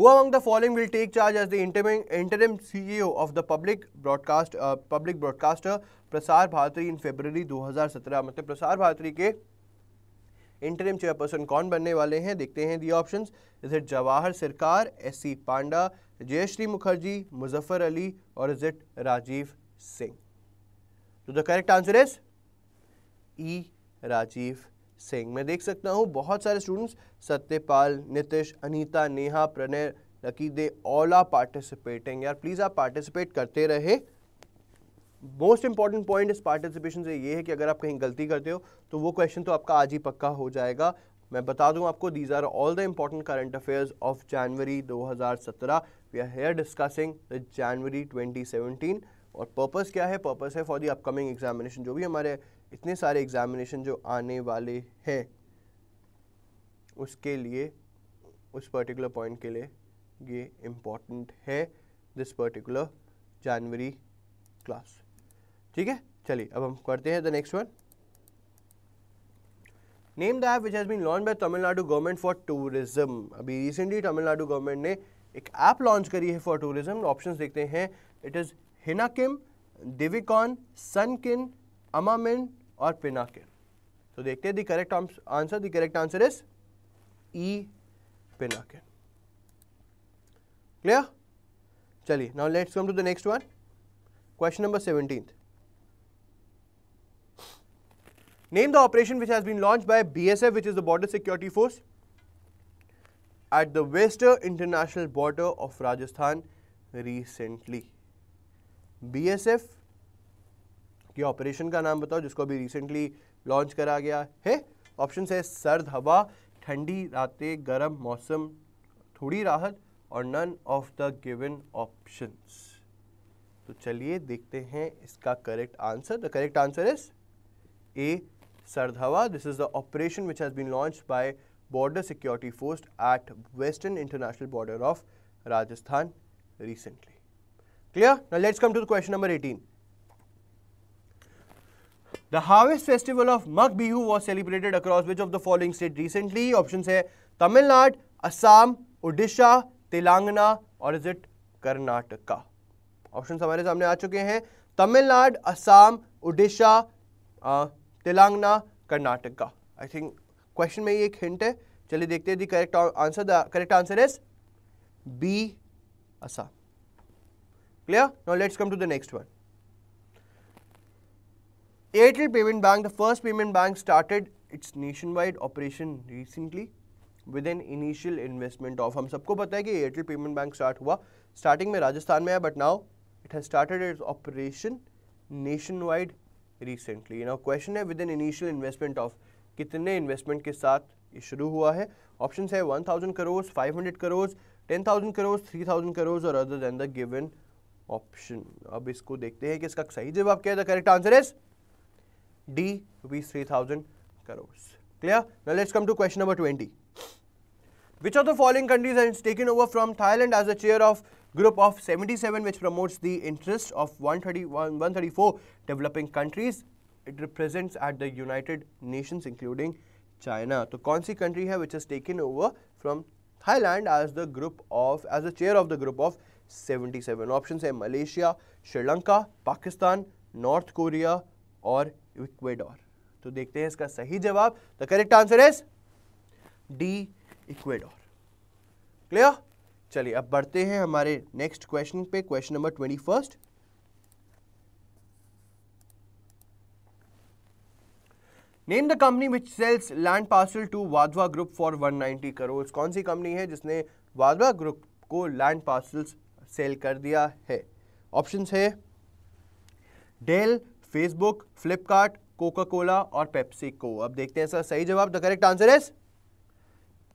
Who among the following will take charge as the interim interim C E O of the public broadcast uh, public broadcaster Prasar Bharati in February दो हज़ार सत्रह। मतलब प्रसार भारती के interim chairperson कौन बनने वाले हैं। देखते हैं the options is it Jawahar Sircar, S C Panda, Jayashree Mukherjee, Muzaffar Ali और is it राजीव सिंह। तो the correct answer is E Rajiv Singh. मैं देख सकता हूँ बहुत सारे students Satyapal, Nitish, Anita, Neha, Pranay, Lucky, they all are participating. यार प्लीज़ आप पार्टिसिपेट करते रहे। मोस्ट इंपॉर्टेंट पॉइंट इस पार्टिसिपेशन से ये है कि अगर आप कहीं गलती करते हो तो वो क्वेश्चन तो आपका आज ही पक्का हो जाएगा। मैं बता दूं आपको these are all the important current affairs of जनवरी दो हज़ार सत्रह। We are here discussing the January twenty seventeen. और पर्पज़ क्या है, पर्पज़ है फॉर दी अपकमिंग एग्जामिनेशन, जो भी हमारे इतने सारे एग्जामिनेशन जो आने वाले हैं उसके लिए, उस पर्टिकुलर पॉइंट के लिए ये इम्पॉर्टेंट है दिस पर्टिकुलर जनवरी क्लास। ठीक है, चलिए अब हम करते हैं the next one. Name the app which has been launch by Tamil Nadu government for tourism. अभी रिसेंटली तमिलनाडु गवर्नमेंट ने एक ऐप लॉन्च करी है फॉर टूरिज्म। ऑप्शंस देखते हैं इट इज़ हिनाकिम, डिविकॉन, सनकिन, अमामिन और पिनाकिन। तो देखते हैं the correct answer. The correct answer is E Pinakin. Clear. चलिए now let's come to the next one, question number seventeen. Name the operation which has been launch by B S F which is the border security force at the western international border of Rajasthan recently. B S F कि ऑपरेशन का नाम बताओ जिसको अभी रिसेंटली लॉन्च करा गया है। ऑप्शन है सर्द हवा, ठंडी रातें, गर्म मौसम, थोड़ी राहत और none of the given options. तो चलिए देखते हैं इसका correct answer. The correct answer is A Sard Hawa. This is the operation which has been launch by border security force at western international border of Rajasthan recently. Clear. Now let's come to question number eighteen. The harvest festival of Mag Bihu was celebrated across which of the following state recently? Options है Tamil Nadu, Assam, Odisha, Telangana और is it Karnataka? Options हमारे सामने आ चुके हैं Tamil Nadu, Assam, Odisha, uh, Telangana, Karnataka। I think question में ये एक hint है। चलिए देखते हैं the correct answer। The correct answer is B असा. Clear? Now let's come to the next one. Airtel Payment Bank, the first payment bank, started its nationwide operation recently with an initial investment of. हम सबको पता है कि Airtel Payment Bank start हुआ starting में राजस्थान में है, but now it has started its operation nationwide recently. Now question है with an initial investment of कितने investment के साथ ये शुरू हुआ है. Options है one thousand crores, five hundred crores, ten thousand crores, three thousand crores और other than the given option. अब इसको देखते हैं कि इसका सही जवाब क्या है. The correct answer is D, rupees three thousand crores. Clear? Now let's come to question number twenty. Which of the following countries has taken over from Thailand as the chair of group of seventy-seven which promotes the interests of one hundred thirty-one, one hundred thirty-four developing countries? It represents at the United Nations including China. So, कौन सी country है which has taken over from Thailand as the group of as the chair of the group of seventy-seven? Options है Malaysia, Sri Lanka, Pakistan, North Korea और Ecuador. तो देखते हैं इसका सही जवाब. The correct answer is D, Ecuador. Clear? चलिए अब बढ़ते हैं हमारे नेक्स्ट क्वेश्चन पे. Question number twenty first. Name the company which sells land parcel to Wadhwa group for one hundred ninety crore. कौन सी कंपनी है जिसने वाधवा ग्रुप को लैंड पार्सल्स सेल कर दिया है. ऑप्शंस है Dell, Facebook, Flipkart, Coca Cola और पेप्सिको. अब देखते हैं इसका सही जवाब. The correct answer is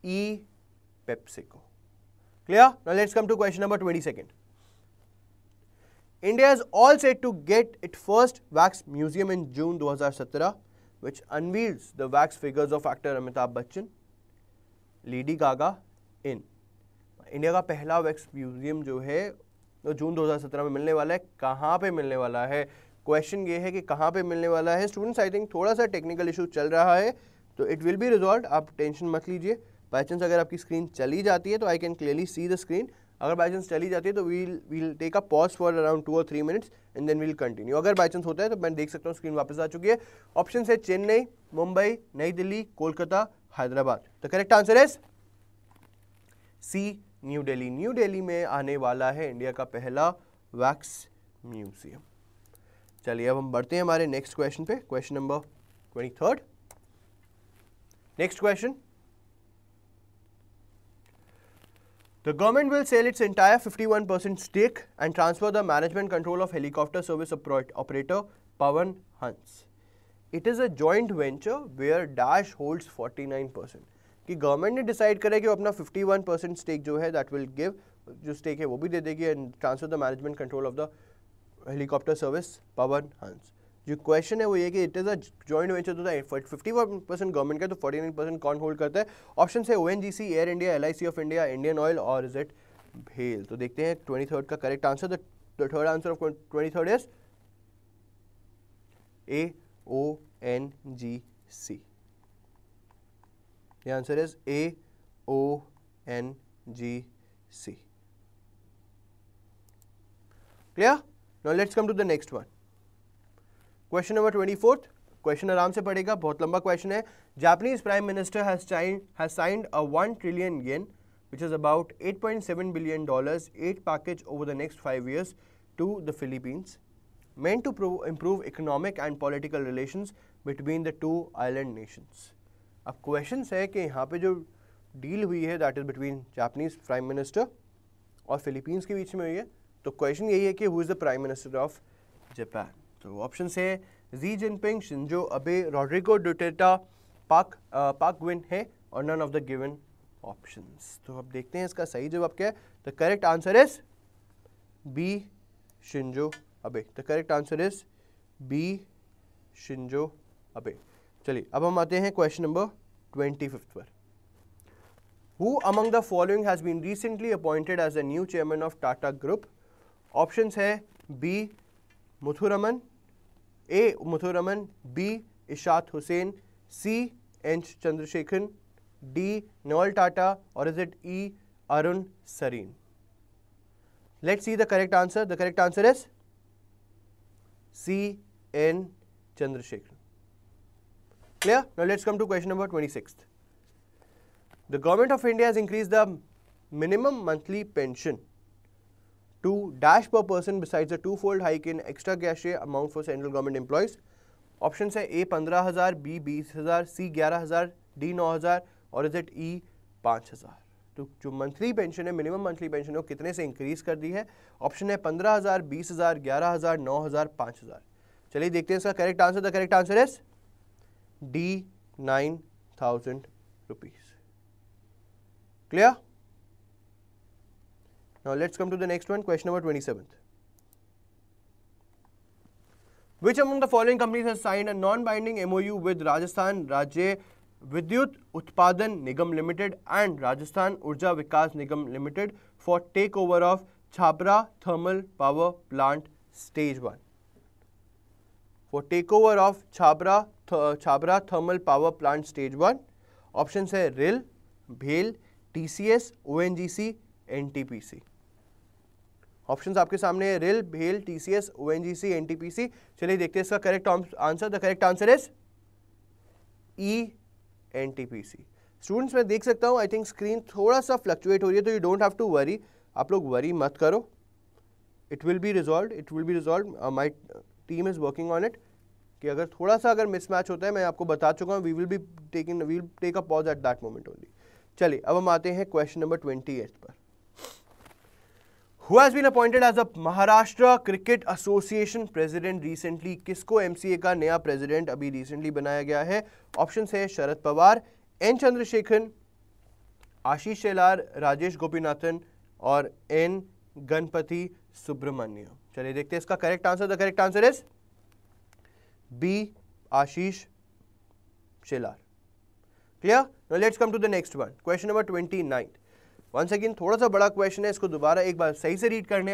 E, PepsiCo. Clear? Now let's come to question number twenty-second. India is all set to get its first wax museum in June twenty seventeen, which unveils the wax figures of actor Amitabh Bachchan, Lady Gaga in. India का पहला wax museum जो है वो जून twenty seventeen में मिलने वाला है. कहाँ पे मिलने वाला है? Question ये है कि कहाँ पे मिलने वाला है. Students, I think थोड़ा सा technical issue चल रहा है, तो it will be resolved. आप tension मत लीजिए. बाई चांस अगर आपकी स्क्रीन चली जाती है तो I can clearly see the screen. अगर बाई चांस चली जाती है तो we'll we'll take a pause for around two और three minutes and then we'll continue. अगर बाई चांस होता है तो मैं देख सकता हूँ स्क्रीन वापस आ चुकी है. ऑप्शन है Chennai, Mumbai, Nai Delhi, Kolkata, Hyderabad. The correct answer is C, new Delhi. New Delhi में आने वाला है इंडिया का पहला वैक्स म्यूजियम. चलिए अब हम बढ़ते हैं हमारे नेक्स्ट क्वेश्चन पे. Question number twenty third. Next question. The government will sell its entire fifty-one percent stake and transfer the management control of helicopter service operator Pawan Hans. It is a joint venture where Dash holds forty-nine percent. कि government ने decide करे कि वो अपना fifty-one percent stake जो है that will give जो stake है वो भी दे देगी and transfer the management control of the helicopter service Pawan Hans. जो क्वेश्चन है वो ये कि it is a joint venture तो था. फिफ्टी वन परसेंट गवर्नमेंट का तो फोर्टी नाइन परसेंट कौन होल्ड करता है. ऑप्शन है ONGC, air India, LIC of India, Indian oil और इज इट भेल. तो देखते हैं ट्वेंटी थर्ड का correct answer. The third answer of twenty third is A, O N G C. The answer is A, O N G C. Clear? Now let's come to the next one. Question number twenty fourth. Question आराम से पढ़ेगा, बहुत लंबा क्वेश्चन है. Japanese prime minister has signed a one trillion yen which is about eight point seven billion dollars aid package over the next five years to the Philippines meant to improve economic and political relations between the two island nations. अब क्वेश्चन है कि यहाँ पे जो डील हुई है that is between Japanese prime minister और फिलीपींस के बीच में हुई है. तो क्वेश्चन यही है कि who is the prime minister of Japan. तो ऑप्शन है Xi Jinping, Shinzo Abe, Rodrigo Duterte, Park Park Geun है और none of the given options. तो अब देखते हैं इसका सही जवाब क्या है. The correct answer is B, Shinzo Abe. The correct answer is B, Shinzo Abe. चलिए अब हम आते हैं क्वेश्चन नंबर ट्वेंटी फिफ्थ पर. Who among the following has been recently appointed as the new chairman of Tata group. Options है B Muthuraman, A Muthuraman, B Ishaat Hussain, C H Chandrasekaran, D Noel Tata और is it E Arun Sareen. Let's see the correct answer. The correct answer is C N Chandrasekaran. Clear? Now let's come to question number twenty-sixth. The government of India has increased the minimum monthly pension to dash per person besides a two-fold hike in extra cachet amount for central government employees. Options है A पंद्रह हज़ार, B बीस हज़ार, C ग्यारह हज़ार, D नौ हज़ार और Z E पाँच हज़ार. तो जो मंथली पेंशन है, मिनिमम मंथली पेंशन है, वो कितने से इंक्रीज़ कर दी है? ऑप्शन है पंद्रह हज़ार, बीस हज़ार, ग्यारह हज़ार, नौ हज़ार, पाँच हज़ार. चलिए देखते हैं इसका correct answer. The correct answer is D nine thousand rupees. Clear? Now let's come to the next one, question number twenty-seven. Which among the following companies has signed a non-binding M O U with Rajasthan Rajya Vidyut Utpadan Nigam Limited and Rajasthan Urja Vikas Nigam Limited for takeover of Chhabra Thermal Power Plant Stage One? For takeover of Chhabra th Chhabra Thermal Power Plant Stage One, options है R I L, B H E L, T C S, O N G C, N T P C. Options आपके सामने है रिल, भेल, टीसीएस, ओएनजीसी, एनटीपीसी. चलिए देखते हैं इसका correct answer. The correct answer is E NTPC. Students मैं देख सकता हूँ आई थिंक स्क्रीन थोड़ा सा फ्लक्चुएट हो रही है, तो you don't have to worry. आप लोग वरी मत करो, it will be resolve, it will be resolve. My team is working on it कि अगर थोड़ा सा अगर मिसमैच होता है, मैं आपको बता चुका हूँ, we will be taking we will take a pause at that moment only. चलिए अब हम आते हैं क्वेश्चन नंबर ट्वेंटी एट पर. Who has been appointed as a Maharashtra Cricket Association President recently? किसको M C A का नया President अभी recently बनाया गया है? Options है शरद पवार, एन चंद्रशेखर, आशीष शेलार, राजेश गोपीनाथन और एन गणपति सुब्रमण्यम. चलिए देखते हैं इसका correct answer. The correct answer is B Ashish Shelar. Clear? Now let's come to the next one, question number twenty nine. Once again थोड़ा सा बड़ा क्वेश्चन है, इसको दोबारा एक बार सही से रीड करने.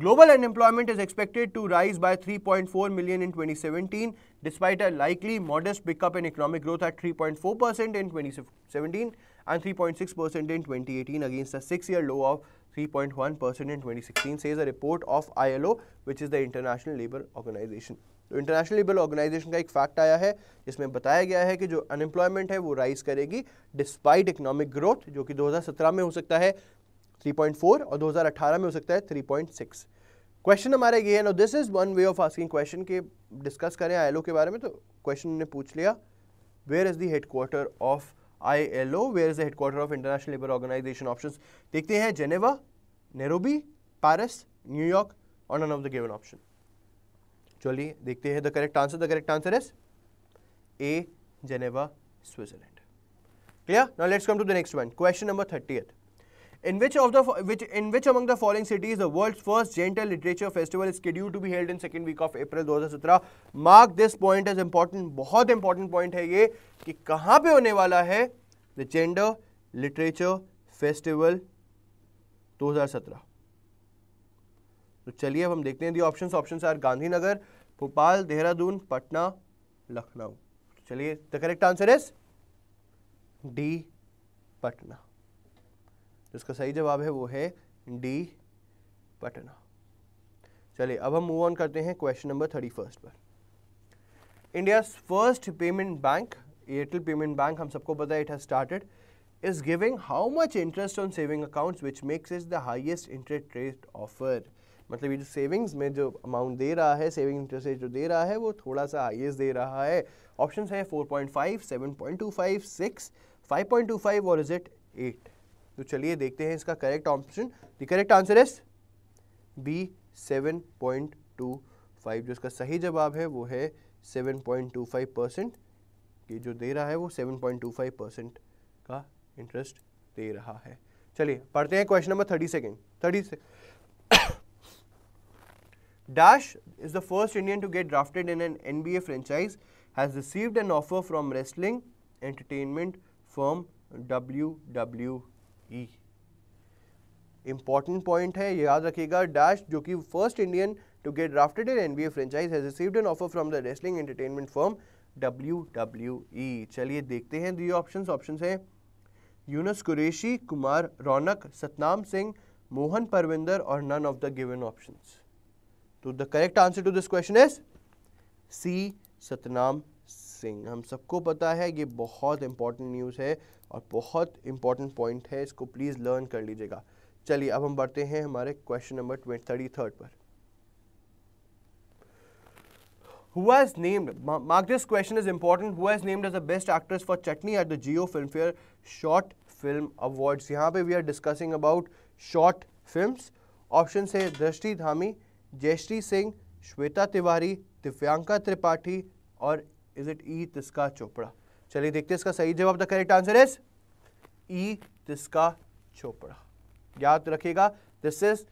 Global unemployment is expected to rise by three point four million in twenty seventeen despite a likely modest pickup in economic growth at three point four percent in twenty seventeen and three point six percent in twenty eighteen against a six year low of three point one percent in twenty sixteen, says a report of I L O, which is the International Labour Organization. तो इंटरनेशनल लेबर ऑर्गेनाइजेशन का एक फैक्ट आया है जिसमें बताया गया है कि जो अनएम्प्लॉयमेंट है वो राइज करेगी डिस्पाइट इकोनॉमिक ग्रोथ, जो कि दो हज़ार सत्रह में हो सकता है थ्री पॉइंट फोर और दो हज़ार अठारह में हो सकता है थ्री पॉइंट सिक्स. क्वेश्चन हमारा ये है ना, this is one way of asking question के डिस्कस करें आईएलओ के बारे में. तो क्वेश्चन ने पूछ लिया where is the headquarter of ILO, where is the headquarter of international labour organisation. Options देखते हैं जेनेवा, नैरोबी, पेरिस, न्यूयॉर्क और none of the given option. चलिए देखते हैं the correct answer. The correct answer is A Geneva, Switzerland. Clear? Now let's come to the next one, question number thirtieth. In which of the which in which among the following cities the world's first gentle literature festival is scheduled to be held in second week of April दो हज़ार सत्रह. Mark this point is important. बहुत इंपॉर्टेंट पॉइंट है ये कि कहाँ पे होने वाला है द जेंडर लिटरेचर फेस्टिवल दो हज़ार सत्रह. तो चलिए अब हम देखते हैं the options. Options are Gandhinagar, Bhopal, Dehradun, Patna, Lucknow. चलिए the correct answer is D Patna. इसका सही जवाब है वो है डी पटना. चलिए अब हम मूव ऑन करते हैं क्वेश्चन नंबर थर्टी फर्स्ट पर. India's first payment bank, Airtel payment bank, हम सबको पता है it has started, is giving how much interest on saving accounts which makes it the highest interest rate offer. मतलब ये जो सेविंग्स में जो अमाउंट दे रहा है, सेविंग इंटरेस्ट रेट जो दे रहा है वो थोड़ा सा हाईएस्ट दे रहा है. ऑप्शंस हैं four point five, seven point two five, six, five point two five और इज इट एट. तो चलिए देखते हैं इसका correct option. The correct answer is B seven point two five. जो इसका सही जवाब है वो है seven point two five percent. ये जो दे रहा है वो seven point two five percent का इंटरेस्ट दे रहा है. चलिए पढ़ते हैं question number thirty second thirty Dash is the first Indian to get drafted in an N B A franchise, has received an offer from wrestling entertainment firm W W E. Important point है, याद रखिएगा. Dash जो कि first Indian to get drafted in N B A franchise has received an offer from the wrestling entertainment firm W W E. चलिए देखते हैं दी ऑप्शंस. ऑप्शंस हैं यूनुस कुरैशी, कुमार रौनक, सतनाम सिंह, मोहन परविंदर और none of the given options. तो the correct answer to this question is C Satnam Singh. हम सबको पता है ये बहुत इंपॉर्टेंट न्यूज़ है और बहुत इंपॉर्टेंट पॉइंट है, इसको प्लीज़ लर्न कर लीजिएगा। चलिए अब हम बढ़ते हैं हमारे question number twenty thirty third पर। Who has named, mark this question is important, who has named as the best actress for Chutney at the Jio Filmfare Short Film Awards? यहाँ पे we are discussing about short films. Options है दृष्टि धामी, जयश्री सिंह, श्वेता तिवारी, दिव्यांका त्रिपाठी और is it E Tisca Chopra. चलिए देखते हैं इसका सही जवाब। The correct answer is E Tisca Chopra. याद रखिएगा, this is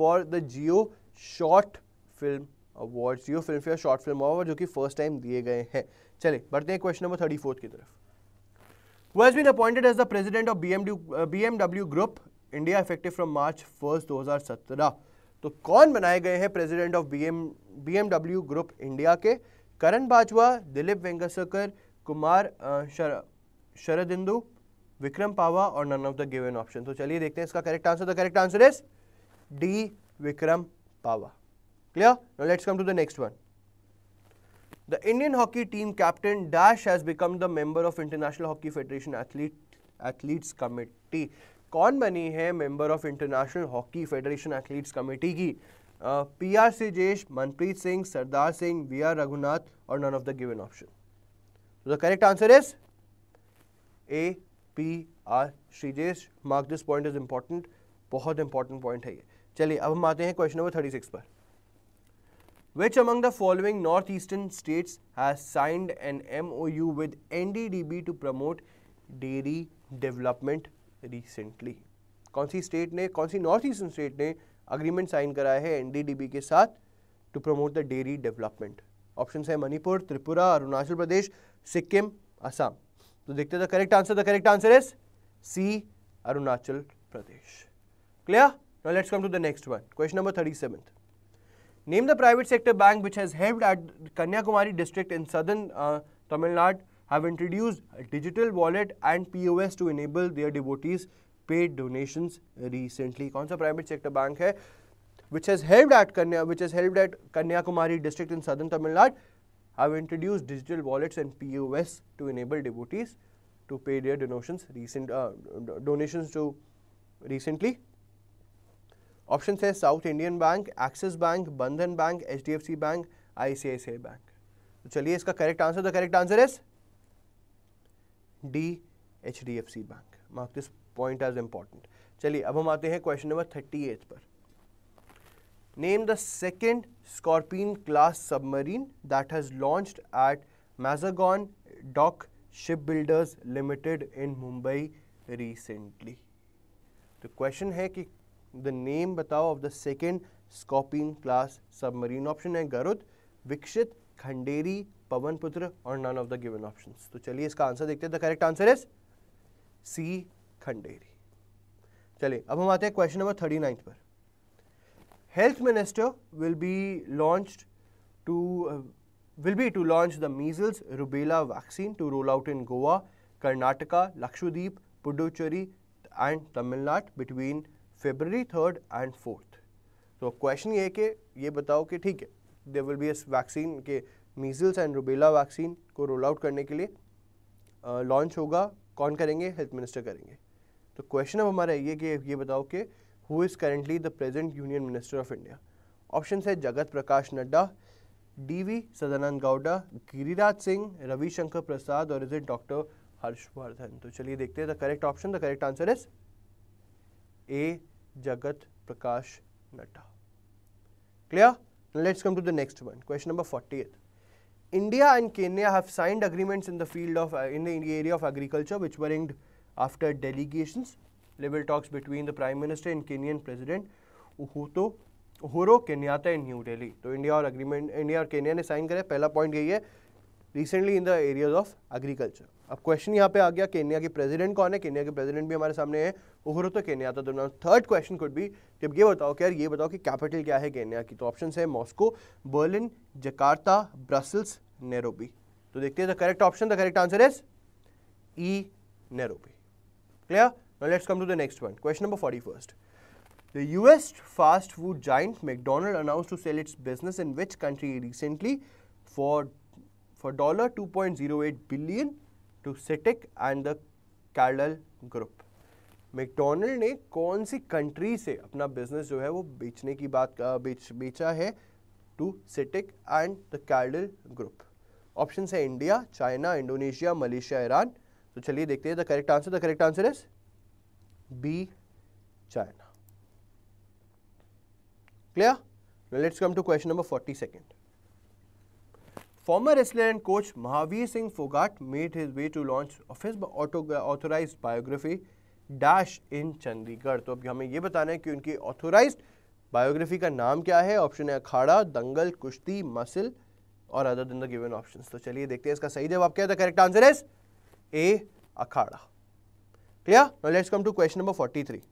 for the Jio Short Film awards, Jio Filmfare short film award जो कि फर्स्ट टाइम दिए गए हैं। चले बढ़ते हैं क्वेश्चन नंबर थर्टी फोर्थ की तरफ। Who has been appointed as the president of BMW group India effective from March first दो हज़ार सत्रह। तो कौन बनाए गए हैं president of BMW group India के? करण बाजवा, दिलीप वेंगसरकर, कुमार शरदिंदु, विक्रम पावा और none of the given option. तो चलिए देखते हैं इसका correct answer. The correct answer is D Vikram Pawah. Clear? Now let's come to the next one. The Indian hockey team captain Dash has become the member of International Hockey Federation Athlete Athletes Committee. कौन बनी है member of International Hockey Federation Athletes Committee की? पी आर सिजेश, मनप्रीत सिंह, सरदार सिंह, वी आर रघुनाथ और none of the given option. So the correct answer is A. P. R. सिजेश. Mark this point is important. बहुत important point है ये। चलिए अब हम आते हैं question number थर्टी सिक्स पर। Which among the following northeastern states has signed an M O U with N D D B to promote dairy development recently? कौन सी स्टेट ने, कौन सी नॉर्थ ईस्टर्न स्टेट ने अग्रीमेंट साइन कराया है N D D B के साथ to promote the dairy development? Options है मणिपुर, त्रिपुरा, अरुणाचल प्रदेश, सिक्किम, असम। तो देखते हैं the correct answer. The correct answer is C Arunachal Pradesh. Clear? Now let's come to the next one. Question number thirty seventh. Name the private sector bank which has helped at Kanyakumari district in southern uh, Tamil Nadu have introduced a digital wallet and P O S to enable their devotees paid donations recently. कौन सा private sector bank है which has helped at Kanya which has helped at Kanyakumari district in southern Tamil Nadu have introduced digital wallets and P O S to enable devotees to pay their donations recent uh, donations to recently. Option है South Indian bank, Axis bank, Bandhan bank, HDFC bank, ICICI bank. तो चलिए इसका correct answer. The correct answer is D HDFC bank. Mark this point as important. चलिए अब हम आते हैं क्वेश्चन नंबर थर्टी एट पर। Name the second scorpion class submarine that has launched at Mazagon dock ship builders limited in Mumbai recently. तो क्वेश्चन है कि द नेम बताओ of the second scorpion class submarine. Option है गरुड़, विकसित, खंडेरी, पवनपुत्र और none of the given options. तो चलिए इसका आंसर देखते हैं। The correct answer is C Khanderi. चलिए अब हम आते हैं क्वेश्चन नंबर थर्टी नाइन्थ पर। Health minister will be launched to will be to launch the measles rubella vaccine to roll out in Goa, Karnataka, Lakshadweep, Puducherry and Tamil Nadu between February third and fourth. तो क्वेश्चन ये है कि ये बताओ कि ठीक है देयर विल बी इस वैक्सीन के मीजल्स एंड रूबेला वैक्सीन को रोल आउट करने के लिए लॉन्च होगा, कौन करेंगे? हेल्थ मिनिस्टर करेंगे। तो क्वेश्चन अब हमारा ये कि ये बताओ कि who is currently the present union minister of India. Option है जगत प्रकाश नड्डा, डी वी सदानंद गौड़ा, गिरिराज सिंह, रविशंकर प्रसाद और इज इट डॉक्टर हर्षवर्धन। तो चलिए देखते हैं the correct option. The correct answer is A Jagat Prakash Nadda. Clear? Let's come to the next one. Question number forty eight. India and Kenya have signed agreements in the field of uh, in the area of agriculture which were inked after delegations level talks between the Prime Minister and Kenyan President Uhuru Uhuru Kenyatta in New Delhi। तो इंडिया और agreement इंडिया और केन्या ने साइन करे। पहला पॉइंट यही है recently in the areas of agriculture. अब क्वेश्चन यहाँ पे आ गया केन्या के प्रेसिडेंट कौन है? केन्या के प्रेसिडेंट भी हमारे सामने हैं उहुरु तो केन्याता। तो now third question could be जब ये बताओ कि यार ये बताओ कि कैपिटल क्या है केन्या की। तो ऑप्शंस है Moscow, Berlin, Jakarta, Brussels, Nairobi. तो देखते हैं the correct option. The correct answer is E Nairobi. Clear? Now let's come to the next one. Question number forty first. The US fast food giant McDonald announce to sell its business in which country recently for for two point zero eight billion to C I T I C and the Carlyle group. McDonald ने कौन सी कंट्री से अपना बिजनेस जो है वो बेचने की बात बेच बेचा है to CITIC and the cattle group. Option है India, China, Indonesia, Malaysia, Iran. तो चलिए देखते हैं the correct answer. The correct answer is B, China. Clear? Now let's come to question number forty-second. Former wrestler and coach Mahavir Singh Fogart made his way to launch of his authorized biography dash in Chandigarh. तो अब हमें ये बताना है कि उनकी authorized biography का नाम क्या है। ऑप्शन है अखाड़ा, दंगल, कुश्ती, मसल और other than the given options. तो चलिए देखते हैं इसका सही जवाब क्या है। The correct answer is A, Akhara. Clear? Now let's come to question number forty-three.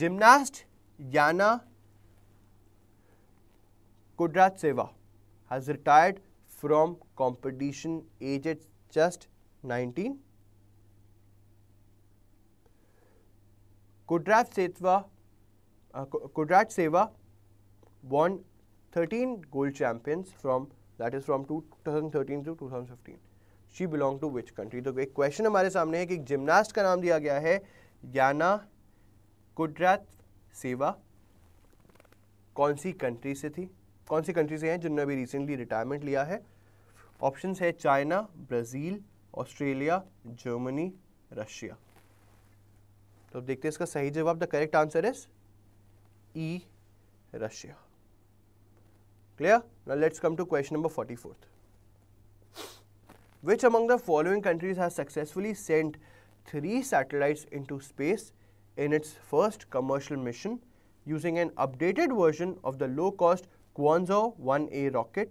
Gymnast Yana Kudratseva has retired from competition aged at just nineteen. Kudratseva, uh, Kudratseva won thirteen gold champions from, that is from twenty thirteen to twenty fifteen. She belonged to which country? तो एक question हमारे सामने है कि एक gymnast का नाम दिया गया है Yana Kudratseva, कौन सी कंट्री से थी, कौन सी कंट्री से हैं जिन्होंने अभी रिसेंटली रिटायरमेंट लिया है। ऑप्शंस है China, Brazil, Australia, Germany, Russia. तो देखते हैं इसका सही जवाब। The correct answer is E, Russia. Clear? Now let's come to question number forty-fourth. Which among the following countries has successfully sent three satellites into space in its first commercial mission using an updated version of the low-cost Quanzhou one A rocket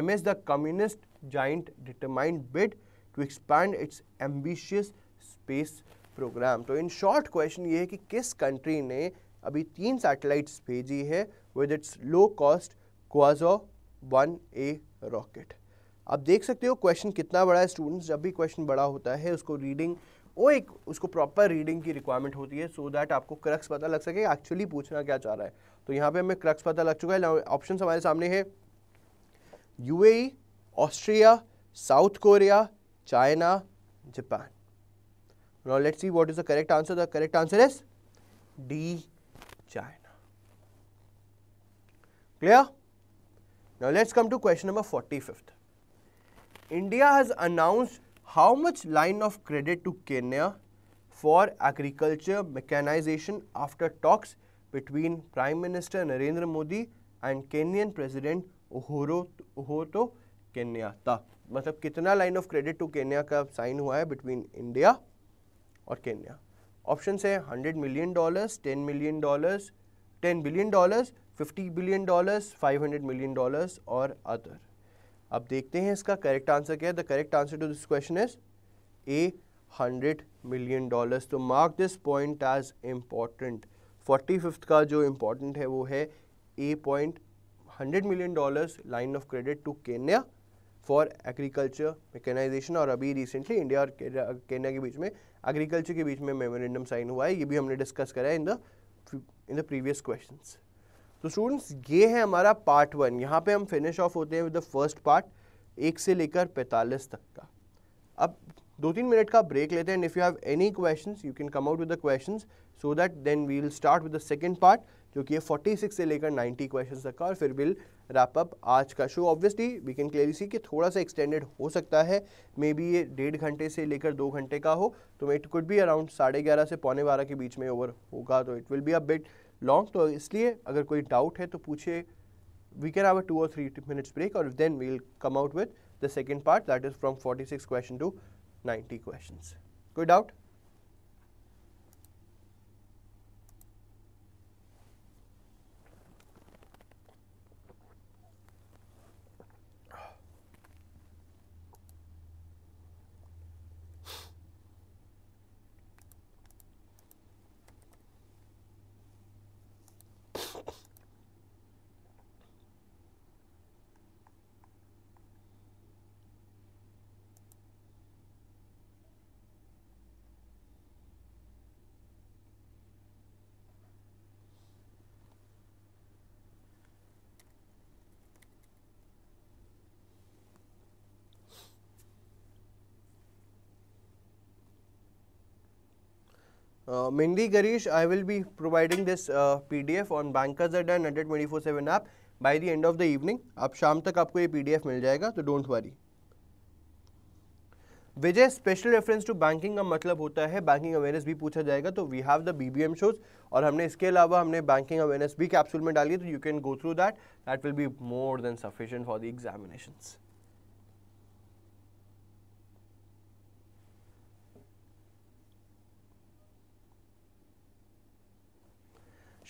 amidst the communist giant determined bid to expand its ambitious space program. तो in short question ये है कि किस country ने अभी तीन satellites भेजी है with its low-cost Quanzhou one A rocket. आप देख सकते हो question कितना बड़ा है students। जब भी question बड़ा होता है उसको reading वो एक उसको प्रॉपर रीडिंग की रिक्वायरमेंट होती है सो so दैट आपको क्रक्स पता लग सके एक्चुअली पूछना क्या चाह रहा है। तो यहाँ पे हमें क्रक्स पता लग चुका है। ऑप्शन हमारे सामने है UAE, Austria, South Korea, China, Japan. Now let's see what is the correct answer. The correct answer is D, China. Clear? Now let's come to question number forty-fifth. India has announced how much line of credit to Kenya for agriculture mechanization after talks between Prime Minister Narendra Modi and Kenyan President Uhuru Kenyatta? मतलब कितना line of credit to Kenya का sign हुआ है between India और Kenya? Options है one hundred million dollars, ten million dollars, ten billion dollars, fifty billion dollars, five hundred million dollars और other। अब देखते हैं इसका करेक्ट आंसर क्या है। The correct answer to this question is A, hundred million dollars. तो mark this point as important. Forty fifth का जो इम्पॉर्टेंट है वो है A point, hundred million dollars line of credit to Kenya for agriculture mechanisation. और अभी रिसेंटली इंडिया और केन्या के बीच में एग्रीकल्चर के बीच में मेमोरेंडम साइन हुआ है। ये भी हमने डिस्कस करा है in the in the previous question. तो स्टूडेंट्स ये है हमारा पार्ट वन। यहाँ पे हम फिनिश ऑफ होते हैं विद द फर्स्ट पार्ट एक से लेकर पैंतालीस तक का। अब दो तीन मिनट का ब्रेक लेते हैं। And if you have any questions you can come out with the questions so that then we will start with the second part जो कि है छियालीस से लेकर नब्बे क्वेश्चंस तक का। और फिर विल रैप अप आज का show. Obviously we can clearly see कि थोड़ा सा एक्सटेंडेड हो सकता है, मे बी ये डेढ़ घंटे से लेकर दो घंटे का हो। तो इट कुड बी अराउंड साढ़े ग्यारह से पौने बारह के बीच में ओवर होगा। तो it will be a bit long. तो इसलिए अगर कोई डाउट है तो पूछिए। We can have a two और थ्री मिनट्स ब्रेक और then we will come out with the second part that is from forty-six question to ninety questions. कोई doubt? Uh, Mindi Girish, I will be providing this uh, P D F on Bankersadda and Adda two forty-seven app by the end of the evening. आप शाम तक आपको ये P D F मिल जाएगा, तो don't worry. Vijay, special reference to banking का मतलब होता है बैंकिंग अवेयरनेस भी पूछा जाएगा, तो we have the B B M shows और हमने इसके अलावा हमने बैंकिंग अवेयरनेस भी कैप्सूल में डाली, तो you can go through that, that will be more than sufficient for the examinations.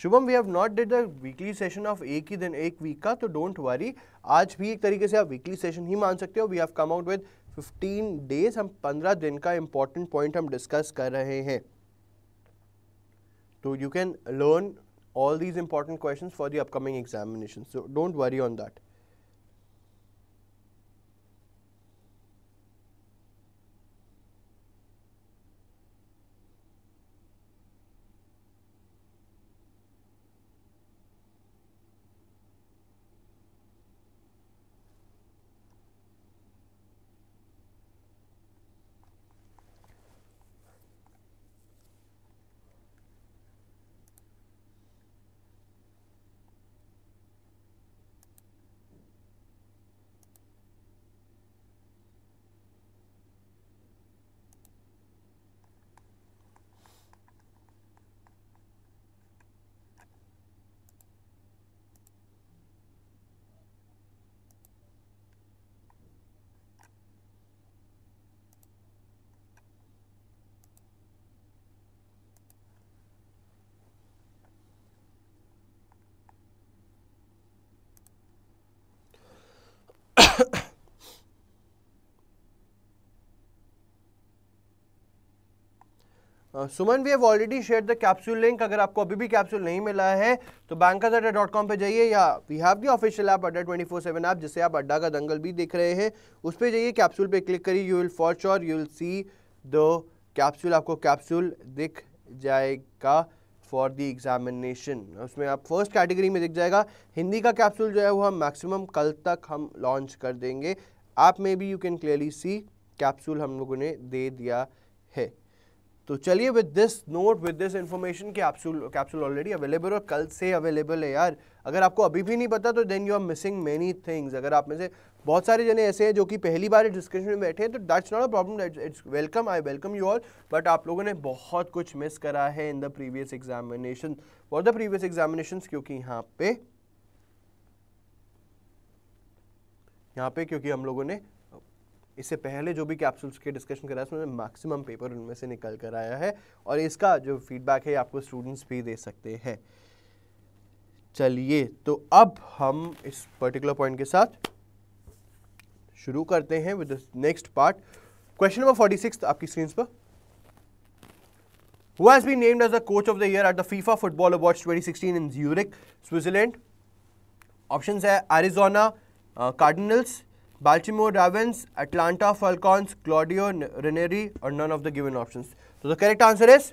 Shubham, we have not did the weekly session of एक ही दिन एक वीक का, तो डोंट वरी, आज भी एक तरीके से आप वीकली सेशन ही मान सकते हो. We have come out with fifteen days, हम पंद्रह दिन का इम्पॉर्टेंट पॉइंट हम डिस्कस कर रहे हैं, So you can learn all these important questions for the upcoming examination. So don't worry on that. Uh, Suman, we have already share the capsule link. अगर आपको अभी भी कैप्सूल नहीं मिला है तो bankersadda डॉट com पे जाइए, या we have the official app Adda two four seven app, जिससे आप अड्डा का दंगल भी देख रहे हैं, उस पर जाइए, कैप्सूल पे क्लिक करिए, you will for sure you will see the capsule, आपको कैप्सूल दिख जाएगा फॉर द एग्जामिनेशन. उसमें आप फर्स्ट कैटेगरी में दिख जाएगा. हिंदी का कैप्सूल जो है वो हम मैक्सिमम कल तक हम लॉन्च कर देंगे. ऐप में भी you can clearly see capsule हम लोगों ने दे दिया है. तो चलिए with this note, with this information कि कैप्सूल कैप्सूल ऑलरेडी अवेलेबल और कल से अवेलेबल है. यार अगर आपको अभी भी नहीं पता तो then you are missing many things. अगर आप में से बहुत सारे जने ऐसे हैं जो कि पहली बार इस डिस्कशन में बैठे हैं तो that's not a problem, it's welcome, I welcome you all. But आप लोगों ने बहुत कुछ मिस करा है in the previous examination for the previous examination, क्योंकि यहाँ पे यहाँ पे क्योंकि हम लोगों ने इससे पहले जो भी कैप्सूल्स के डिस्कशन कराया उसमें मैक्सिमम पेपर उनमें से निकल कर आया है और इसका जो फीडबैक है आपको स्टूडेंट्स भी दे सकते हैं. चलिए तो अब हम इस पर्टिकुलर पॉइंट के साथ शुरू करते हैं with next part. Question number forty six आपकी स्क्रीन पर. Who has been named as the coach of the year at the FIFA Football Awards twenty sixteen in Zurich, Switzerland? Options है Arizona uh, Cardinals, Baltimore Ravens, Atlanta Falcons, Claudio Ranieri, or none of the given options. So the correct answer is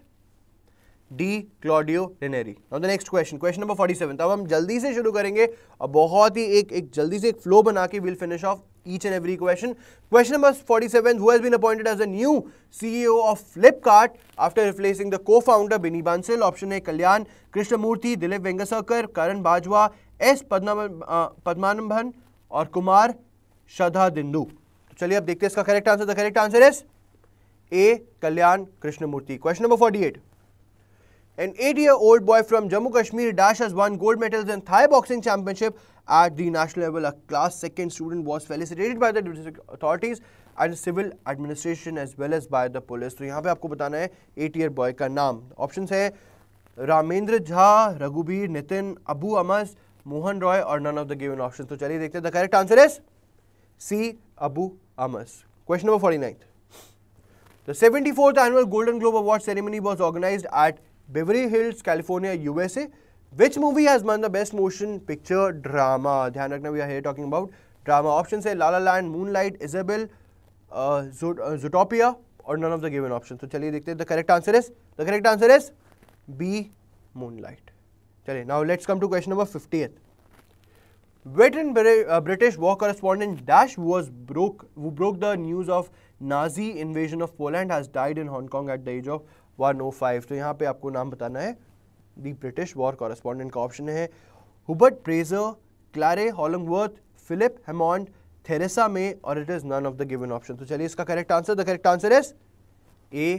D. Claudio Ranieri. Now the next question, question number forty-seven. अब हम जल्दी से शुरू करेंगे और बहुत ही एक एक जल्दी से एक flow बना के we'll finish off each and every question. Question number forty-seven. Who has been appointed as the new C E O of Flipkart after replacing the co-founder Binny Bansal? Option A. Kalyan Krishnamurthy, Dilip Vengasekar, Karan Bajwa, S. Padmanabhan, और Kumar श्रद्धा दिंदू. तो चलिए अब देखते हैं इसका correct answer. The correct answer is A Kalyan Krishnamurthy. Question number forty eight. An eight year old boy from Jammu Kashmir dash has won gold medals in Thai boxing championship at the national level. A class second student was felicitated by the district authorities and civil administration as well as by the police. तो यहाँ पे आपको बताना है एट ईयर बॉय का नाम. ऑप्शन है रामेंद्र झा, रघुबीर, नितिन, अबू अमस, मोहन रॉय और none of the given option. तो चलिए देखते हैं the correct answer is C. Abu Amas. Question number forty-nine. The seventy-fourth annual Golden Globe Award ceremony was organized at Beverly Hills, California, U S A. Which movie has won the Best Motion Picture Drama? Dhyan rakhna, we are here talking about drama. Options are La La Land, Moonlight, Isabel, uh, Zootopia, or none of the given options. So, chaliye dekhte hain. The correct answer is the correct answer is B. Moonlight. Chaliye, now let's come to question number fiftieth. Veteran British war correspondent Dash, who was broke, who broke the news of Nazi invasion of Poland, has died in Hong Kong at the age of one O five. तो यहाँ पे आपको नाम बताना है दी ब्रिटिश वॉर कॉरेस्पॉन्डेंट का ऑप्शन है। Hubert Prager, Clare Hollingworth, Philip Hammond, Theresa May, और it is none of the given option. तो चलिए इसका correct answer, the correct answer is A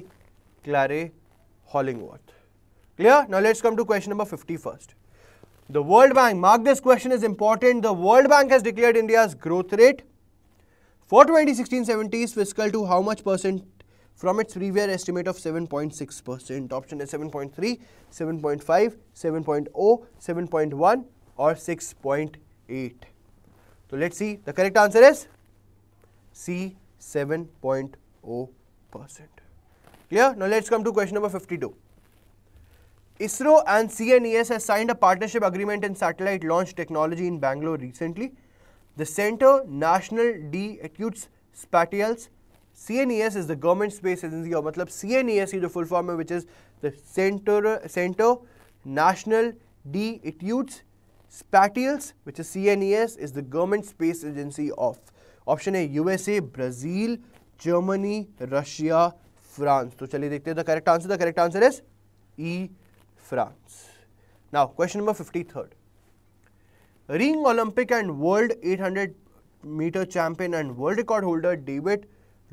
Clare Hollingworth. Clear? Now let's come to question number fifty-first. The World Bank, mark this question is important. The World Bank has declared India's growth rate for twenty sixteen seventeen fiscal to how much percent from its previous estimate of seven point six percent? Option is seven point three, seven point five, seven point zero, seven point one, or six point eight. So let's see. The correct answer is C, seven point zero percent. Clear? Now let's come to question number fifty-two. ISRO and C N E S has signed a partnership agreement in satellite launch technology in Bangalore recently. The Centre National de Etudes Spatiales, C N E S is the government space agency, or matlab C N E S is the full form which is the Centre Centre National de Etudes Spatiales, which is C N E S, is the government space agency of option A U S A, Brazil, Germany, Russia, France. So chaliye dekhte hain the correct answer. The correct answer is E, France. Now, question number fifty-third. Reigning Olympic and World eight hundred meter champion and world record holder David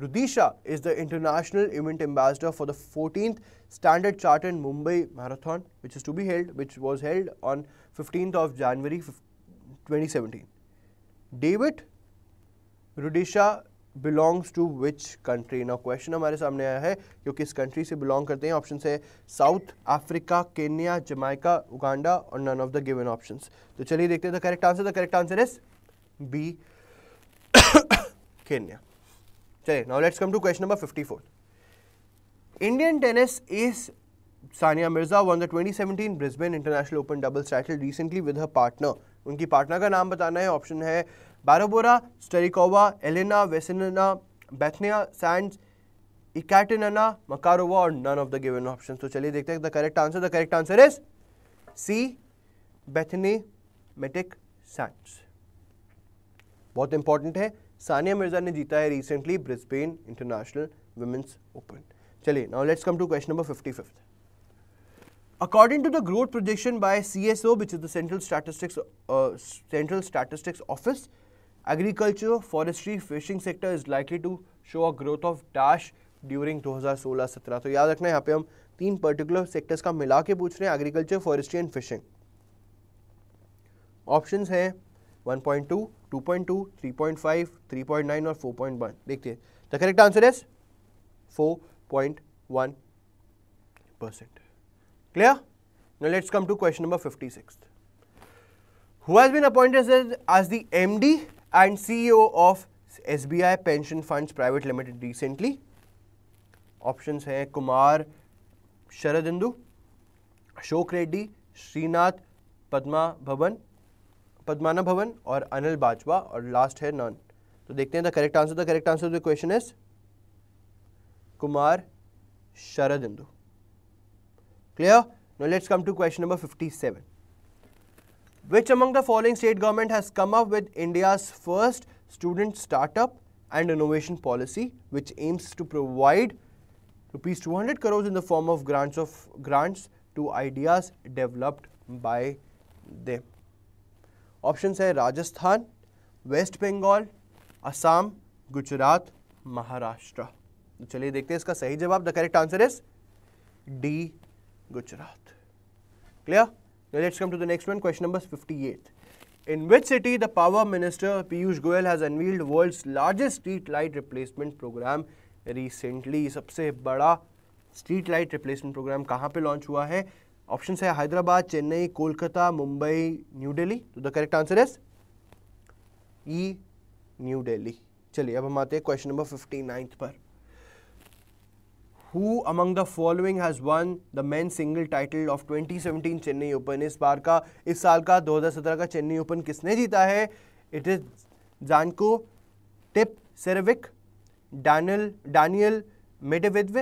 Rudisha is the international event ambassador for the fourteenth Standard Chartered Mumbai Marathon, which is to be held, which was held on fifteenth of January twenty seventeen. David Rudisha belongs to which country? Now question हमारे सामने आया है जो किस country से belong करते हैं। Options है South Africa, Kenya, Jamaica, Uganda, और none of the given options. तो चलिए देखते हैं the correct answer. The correct answer is B, Kenya. चलिए now let's come to question number fifty-four. Indian tennis ace Sania Mirza won the twenty seventeen Brisbane International Open doubles title recently with her partner. उनकी partner का नाम बताना है। Option है Barbora, Strycova, Elena, Vesnina, Bethanie, Sands, Ekaterina, Makarova, और none of the given option. तो चलिए देखते हैं the correct answer. The correct answer is C, Bethanie Mattek Sands. बहुत इंपॉर्टेंट है, सानिया मिर्जा ने जीता है recently Brisbane International women's open. चलिए now let's come to question number fifty fifth. According to the growth prediction by C S O, which is the Central Statistics uh, Central Statistics Office, agriculture, forestry, fishing sector is likely to show a growth of dash during twenty sixteen seventeen. तो याद रखना है यहाँ पे हम तीन पर्टिकुलर सेक्टर्स का मिला के पूछ रहे हैं, agriculture, forestry and fishing. Options हैं one point two, two point two, three point five, three point nine और फोर पॉइंट वन. देखते हैं the correct answer is four point one percent. Clear? Now let's come to question number fifty-sixth. Who has been appointed as, as the M D and C E O of S B I Pension Funds Private Limited recently? Options hai Kumar Sharadindu, Ashok Reddy, Srinath Padma Bhavan, Padmana Bhavan, or Anil Bajwa, or last hai none. So dekhte hain the correct answer. The correct answer to the question is Kumar Sharadindu. Clear? Now let's come to question number fifty-seven. Which among the following state government has come up with India's first student startup and innovation policy, which aims to provide rupees two hundred crores in the form of grants of grants to ideas developed by them? Options are Rajasthan, West Bengal, Assam, Gujarat, Maharashtra. तो चलिए देखते हैं इसका सही जवाब। The correct answer is D, Gujarat. Clear? Now let's come to the next one, question number fifty-eight. In which city the power minister Piyush Goyal has unveiled world's largest street light replacement program recently? सबसे बड़ा street light replacement program कहाँ पे launch हुआ है? Options है हैदराबाद, चेन्नई, कोलकाता, मुंबई, न्यू दिल्ली। तो the correct answer is E, new Delhi. चलिए अब हम आते हैं question number fifty-ninth पर. Who among the following has won the men's single title of twenty seventeen Chennai Open? इस बार का, इस साल का दो हज़ार सत्रह का चेन्नई ओपन किसने जीता है? It is Janko Tipsarevic, Daniel Daniel Medvedev,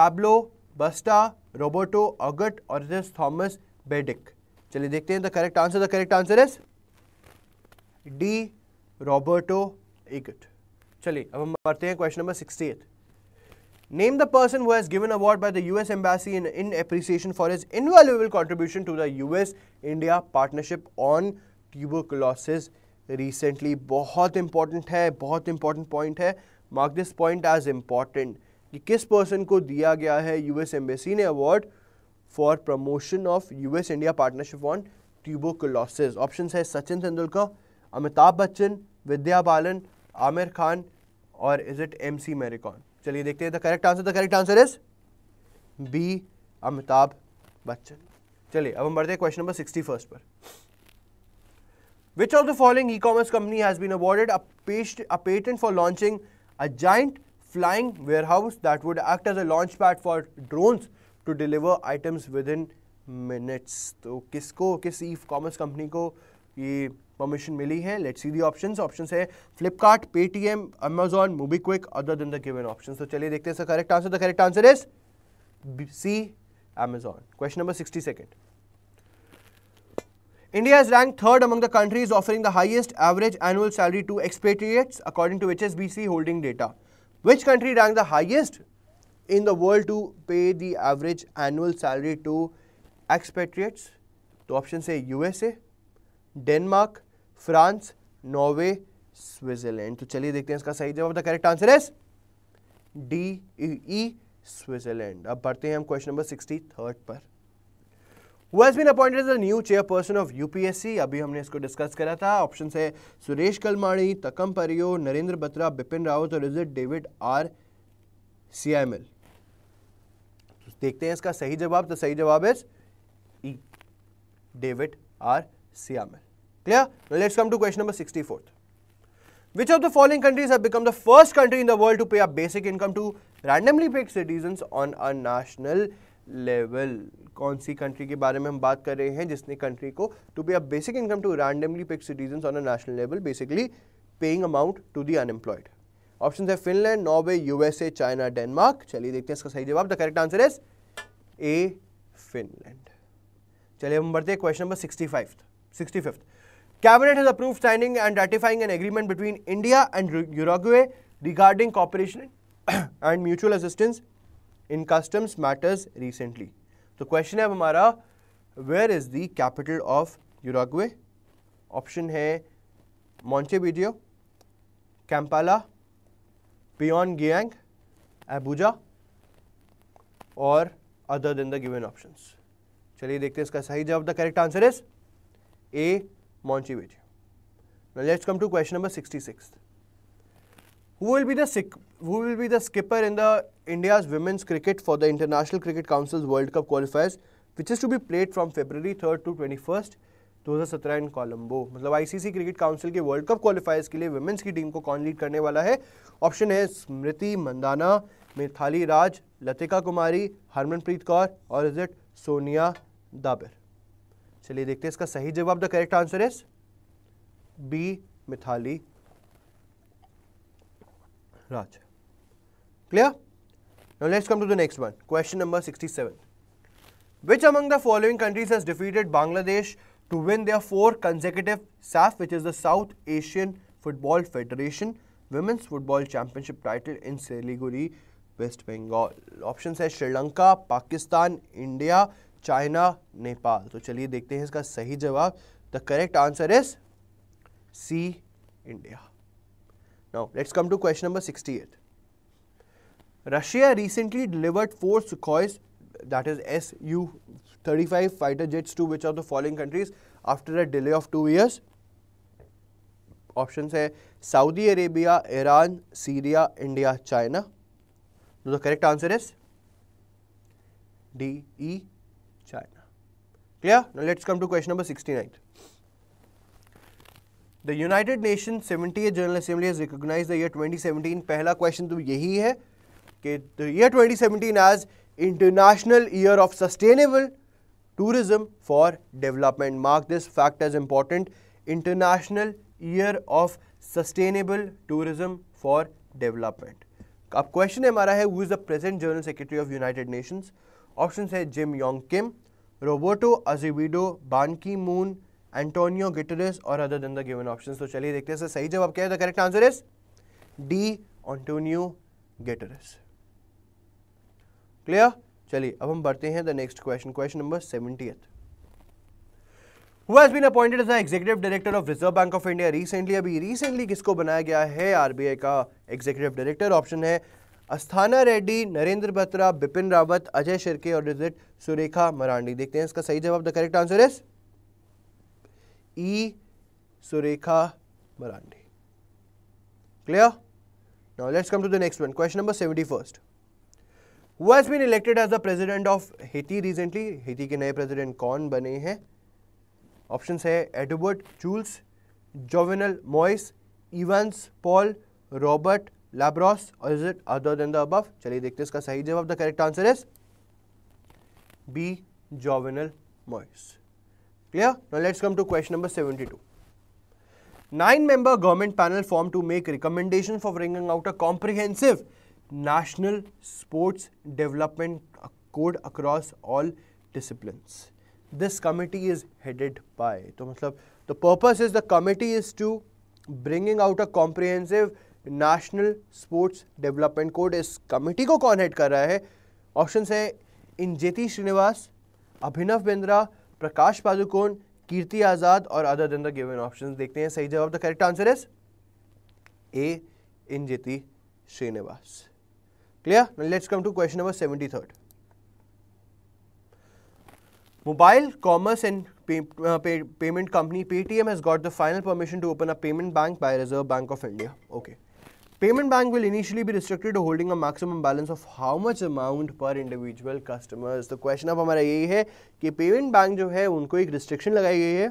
Pablo Busta, Roberto Agut, और it is Thomas Bedick. चलिए देखते हैं the correct answer. The correct answer is D, Roberto Agut. चलिए अब हम बढ़ते हैं question number sixty-eight. Name the person who has given award by the U S Embassy in, in appreciation for his invaluable contribution to the U S India partnership on tuberculosis recently. बहुत important है, बहुत important point है. Mark this point as important. कि किस person को दिया गया है U S Embassy ने award for promotion of U S India partnership on tuberculosis. Options है सचिन तेंदुलकर, अमिताभ बच्चन, विद्या बालन, आमिर खान और is it M C Meri Kom? चलिए देखते हैं the correct answer. The correct answer is B Amitabh Bachchan. चलिए अब हम बढ़ते हैं क्वेश्चन नंबर सिक्सटी फर्स्ट पर. Which of the following e commerce company has been awarded a patent for launching a giant flying warehouse that would act as a launch pad for drones to deliver items within minutes. तो किसको, किस ई कॉमर्स कंपनी को ये परमिशन मिली है? Let's see the options. Options है Flipkart, पेटीएम, Amazon, MobiKwik, other than the given options. तो चलिए देखते हैं correct answer. The correct answer is C Amazon. Question number sixty second. India is ranked third among the countries offering the highest average annual salary to expatriates according to H S B C holding data. Which country ranked the highest in the world to pay the average annual salary to expatriates? तो ऑप्शन है U S A, Denmark, France, Norway, Switzerland. तो चलिए देखते हैं इसका सही जवाब. The correct answer is D E Switzerland. अब बढ़ते हैं हम क्वेश्चन नंबर सिक्सटी थर्ड पर. Who has been appointed as the new chairperson of U P S C? अभी हमने इसको डिस्कस करा था. ऑप्शन है सुरेश कलमाणी, तकम परियो, नरेंद्र बत्रा, बिपिन रावत और is it David R Syiemlieh. देखते हैं इसका सही जवाब. तो सही जवाब is E David R Syiemlieh. Clear? Now let's come to question number sixty-four. Which of the following countries have become the first country in the world to pay a basic income to randomly picked citizens on a national level? कौन सी कंट्री के बारे में हम बात कर रहे हैं जिसने कंट्री को to pay a basic income to randomly picked citizens on a national level basically paying amount to the unemployed? Options है Finland, Norway, USA, China, Denmark. चलिए देखते हैं इसका सही जवाब. The correct answer is A Finland. चलिए हम बढ़ते हैं question number sixty five sixty fifth. Cabinet has approved signing and ratifying an agreement between India and Uruguay regarding cooperation and mutual assistance in customs matters recently. तो क्वेश्चन है अब हमारा where is the capital of Uruguay? Option है मॉन्टेवीडियो, कैम्पाला, प्योंगयांग, अबूजा और other than the given options. चलिए देखते हैं इसका सही जवाब. The correct answer is A Montevideo. Now let's come to question number sixty six. Who will be the who will be the skipper in the India's women's cricket for the International Cricket Council's World Cup qualifiers, which is to be played from February third to twenty-first, twenty seventeen in Colombo? मतलब I C C cricket council के वर्ल्ड कप क्वालिफायर्स के लिए वुमेन्स की टीम को कौन लीड करने वाला है? ऑप्शन है स्मृति मंदाना, मिथाली राज, लतिका कुमारी, हरमनप्रीत कौर और इज इट सोनिया दाबिर. चलिए देखते हैं इसका सही जवाब. The correct answer is B Mithali Raj. Clear? Now let's come to the next one. Question number sixty-seven. Which among the following countries has defeated Bangladesh to win their four consecutive S A F, which is the South Asian Football Federation Women's Football Championship title in Siliguri, West Bengal? Options है Sri Lanka, Pakistan, India, China, Nepal. तो चलिए देखते हैं इसका सही जवाब. The correct answer is C, India. Now let's come to question number sixty-eight. Russia recently delivered four Sukhois, that is S U thirty-five fighter jets, to which of the following countries after a delay of two years? Options है Saudi Arabia, Iran, Syria, India, China. So the correct answer is D, E, China. Clear? Now let's come to question number sixty-nine. The United Nations seventieth General Assembly has recognized the year twenty seventeen. पहला क्वेश्चन तो यही है कि the year twenty seventeen as International Year of Sustainable Tourism for Development. Mark this fact as important. International Year of Sustainable Tourism for Development. अब क्वेश्चन हमारा है who is the present General Secretary of United Nations? Options है Jim Yong Kim, Roberto Azevedo, Ban Ki Moon, Antonio Guterres और other than the given options. तो चलिए देखते हैं सर सही जवाब क्या है. The correct answer is D Antonio Guterres. Clear. चलिए अब हम बढ़ते हैं the next question, question number seventieth. Who has been appointed as the executive director of Reserve Bank of India recently? अभी recently किसको बनाया गया है आरबीआई का executive director? ऑप्शन है अस्थाना रेड्डी, नरेंद्र बत्रा, बिपिन रावत, अजय शिर्के और डिजिट सुरेखा मरांडी। देखते हैं इसका सही जवाब। The correct answer is E Surekha Marandi. Clear. Now let's come to the next one, question number seventy first. Who has been elected as the president of Haiti recently? Haiti के नए प्रेसिडेंट कौन बने हैं? ऑप्शंस है Edward Jules, Jovenel Moise, Evans Paul, Robert Labrosse और is it other than the above. चलिए देखते हैं इसका सही जवाब। The correct answer is B Jovenel Moise. Clear. Now let's come to question number seventy two. Nine member government panel form to make recommendation for bringing out a comprehensive national sports development code across all disciplines. This committee is headed by, तो मतलब the purpose is the committee is to bringing out a comprehensive national sports development code। इस committee को कौन head कर रहा है? Options है इंजेती श्रीनिवास, अभिनव बिंद्रा, प्रकाश पादुकोण, कीर्ति आजाद और other than the given options। देखते हैं सही जवाब। The correct answer is A Injeti Srinivas. Clear? Now let's come to question number seventy-third. Mobile commerce and pay, uh, pay, payment company Paytm has got the final permission to open a payment bank by Reserve Bank of India. Okay. Payment bank will initially be restricted to holding a maximum balance of how much amount per individual customers. तो क्वेश्चन अब हमारा यही है कि पेमेंट बैंक जो है उनको एक रिस्ट्रिक्शन लगाई गई है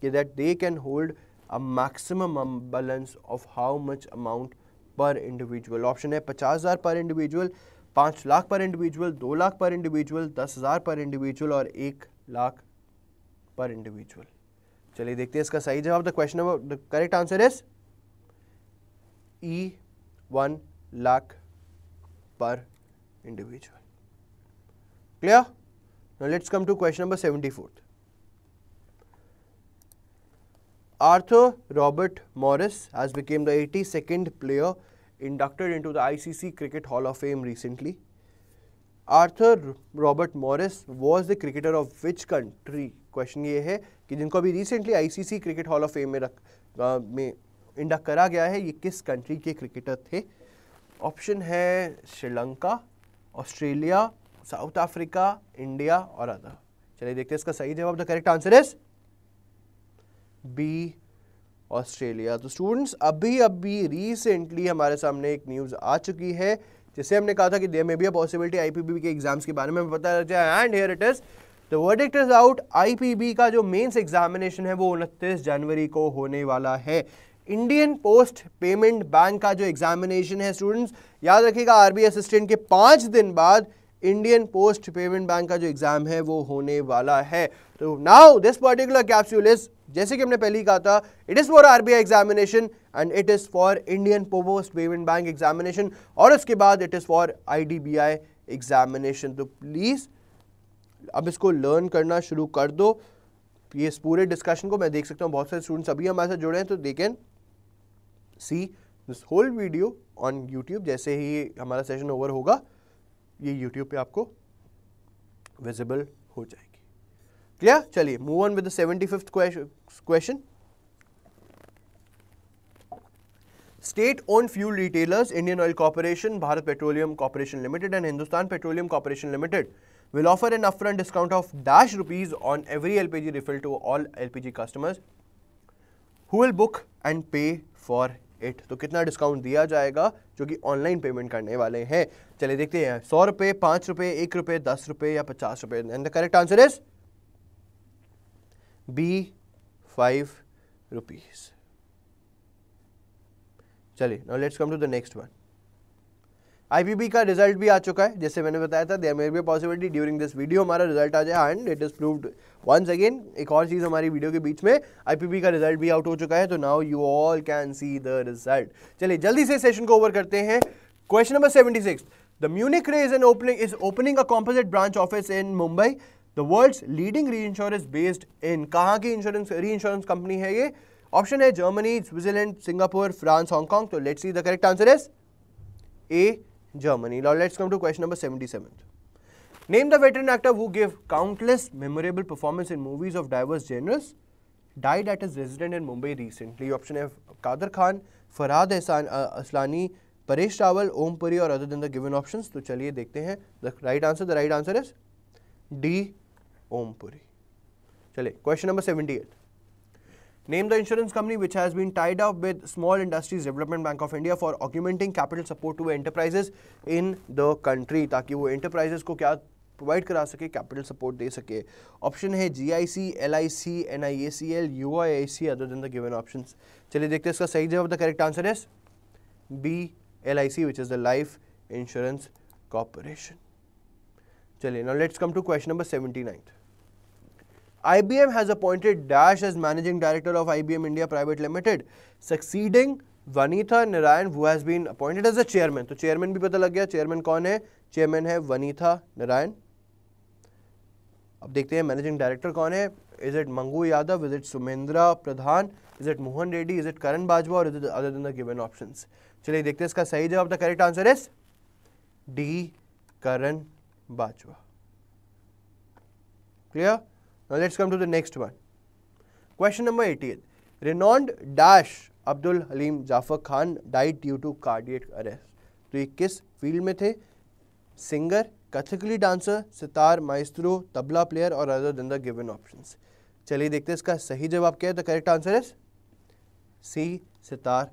कि that they can hold a maximum balance of how much amount per individual. Option है पचास हज़ार पर इंडिविजुअल, पाँच लाख पर इंडिविजुअल, दो लाख पर इंडिविजुअल, दस हज़ार पर इंडिविजुअल और एक लाख पर इंडिविजुअल। चलिए देखते हैं इसका सही जवाब। The question number the correct answer is E one lakh per individual. Clear. Now let's come to question number seventy fourth. Arthur Robert Morris has become the eighty-second player inducted into the I C C Cricket Hall of Fame recently. Arthur Robert Morris was the cricketer of which country? Question ये है कि जिनको अभी recently I C C Cricket Hall of Fame में रख में induct करा गया है, ये किस country के cricketer थे? Option है Sri Lanka, Australia, South Africa, India और अदर। चलिए देखते हैं इसका सही जवाब। The correct answer is B Australia. तो स्टूडेंट्स अभी अभी रिसेंटली हमारे सामने एक न्यूज़ आ चुकी है जिससे हमने कहा था कि there may be a possibility IPB के एग्जाम्स के बारे में पता लग जाए। And here it is, the verdict is out. IPB का जो मेंस एग्जामिनेशन है वो उनतीस जनवरी को होने वाला है। इंडियन पोस्ट पेमेंट बैंक का जो एग्जामिनेशन है स्टूडेंट्स याद रखिएगा, आरबीआई असिस्टेंट के पाँच दिन बाद इंडियन पोस्ट पेमेंट बैंक का जो एग्जाम है वो होने वाला है। तो now this particular capsule is, जैसे कि हमने पहले ही कहा था, it is for RBI examination and it is for Indian post payment bank examination और उसके बाद it is for IDBI examination. तो प्लीज़ अब इसको लर्न करना शुरू कर दो। ये इस पूरे डिस्कशन को मैं देख सकता हूँ बहुत सारे स्टूडेंट्स अभी हमारे साथ जुड़े हैं, तो they can see this whole video on YouTube. जैसे ही हमारा सेशन ओवर होगा ये यूट्यूब पे आपको विजिबल हो जाएगी। क्लियर। चलिए move on with the seventy fifth question. State own fuel retailers Indian Oil Corporation, Bharat Petroleum Corporation Limited and Hindustan Petroleum Corporation Limited will offer an upfront discount of dash rupees on every LPG refill to all LPG customers who will book and pay for it. तो कितना डिस्काउंट दिया जाएगा जो कि ऑनलाइन पेमेंट करने वाले हैं? चलिए देखते हैं। सौ रुपये, पाँच रुपये, एक रुपये, दस रुपये या पचास रुपये। And the correct answer is B five rupees. चलिए now let's come to the next one. IPB का रिजल्ट भी आ चुका है, जैसे मैंने बताया था there may be possibility during this video हमारा रिजल्ट आ जाए। And it is proved once again. एक और चीज़ हमारी वीडियो के बीच में आईपीबी का रिजल्ट भी आउट हो चुका है। तो now you all can see the result. चलिए जल्दी से सेशन को ओवर करते हैं। Question number seventy six. The Munich Re is an opening is opening a composite branch office in Mumbai. The world's leading reinsurance based in, कहाँ की इंश्योरेंस री इंश्योरेंस कंपनी है ये? ऑप्शन है Germany, Switzerland, Singapore, France, Hong Kong. तो let's see the correct answer is A Germany. Now let's come to question number seventy-seven. Name the veteran actor who gave countless memorable performances in movies of diverse genres, died at his residence in Mumbai recently. Option F, Kader Khan, Farhad Ehsan Aslani, Paresh Rawal, Om Puri और other than the given options. तो चलिए देखते हैं the right answer. The right answer is D, Om Puri. चलिए question number seventy-eight. Name the insurance company which has been tied up with Small Industries Development Bank of India for augmenting capital support to enterprises in the country, ताकि वो enterprises को क्या प्रोवाइड करा सके, कैपिटल सपोर्ट दे सके. ऑप्शन है G I C, L I C, N I A C L, U I I C other than the given option. चलिए देखते हैं इसका सही जवाब. The correct answer is B, L I C which is the life insurance corporation. चलिए now let's come to question number seventy nine. I B M has appointed Dash as Managing Director of I B M India Private Limited, succeeding Vanitha Narayan, who has been appointed as the Chairman. तो Chairman भी पता लग गया, Chairman कौन है? Chairman है Vanitha Narayan. अब देखते हैं Managing Director कौन है? Is it Mangu Yadav? Is it Sumendra Pradhan? Is it Mohan Reddy? Is it Karan Bajwa? Or is it other than the given options? चलिए देखते हैं इसका सही जवाब. The correct answer is D, Karan Bajwa. Clear? Now let's come to the next one. Question number eighty-eight. Renowned Dash Abdul Halim Jafar Khan died due to cardiac arrest. तो ये किस फील्ड में थे? Singer, Kathakali dancer, sitar, maestro, tabla player और other than the given options. चलिए देखते हैं इसका सही जवाब क्या है. The correct answer is C, sitar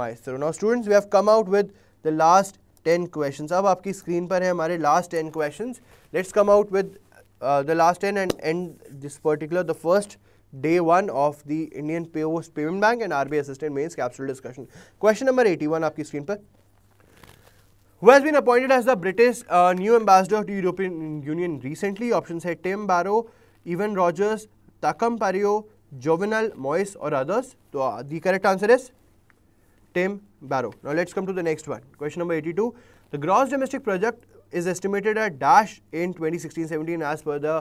maestro. Now students, we have come out with the last ten questions. अब आपकी स्क्रीन पर है हमारे लास्ट ten questions. Let's come out with Uh, the last ten and end this particular the first day one of the Indian Post Payment Bank and R B I Assistant Mains Capsule Discussion. Question number eighty-one आपकी स्क्रीन पर. Who has been appointed as the British uh, new ambassador to European Union recently? Options है Tim Barrow, Evan Rogers, Takam Pario, Jovenel Moyes और others. तो uh, the correct answer is Tim Barrow. Now let's come to the next one. Question number eighty-two. The gross domestic product is estimated at dash in twenty sixteen seventeen as per the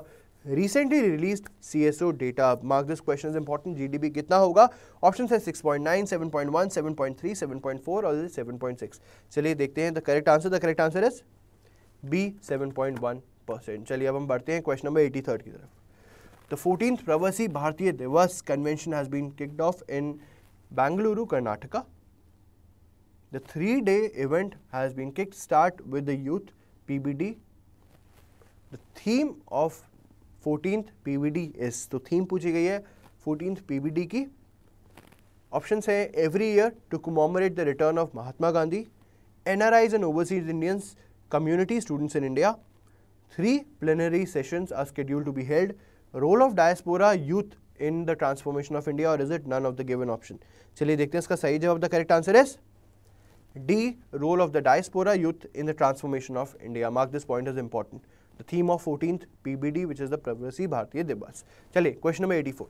recently released C S O data. Mark this question is important. G D P कितना होगा? Options है six point nine, seven point one, seven point three, seven point four और seven point six. चलिए देखते हैं the correct answer. The correct answer is B, seven point one percent. चलिए अब हम बढ़ते हैं question number eighty-three की तरफ. The fourteenth प्रवासी भारतीय दिवस convention has been kicked off in Bengaluru, Karnataka. The three-day event has been kicked start with the youth P B D. The theme of fourteenth P B D is, तो theme पूछी गई है fourteenth P B D की. Options है every year to commemorate the return of Mahatma Gandhi, N R Is and overseas Indians community students in India. Three plenary sessions are scheduled to be held. Role of diaspora youth in the transformation of India, or is it none of the given option? चलिए देखते हैं इसका सही जवाब. The correct answer is D, role of the diaspora youth in the transformation of India. Mark this point as important. The theme of fourteenth P B D, which is the Pravasi Bharatiya Divas. Chale, question number eighty-four.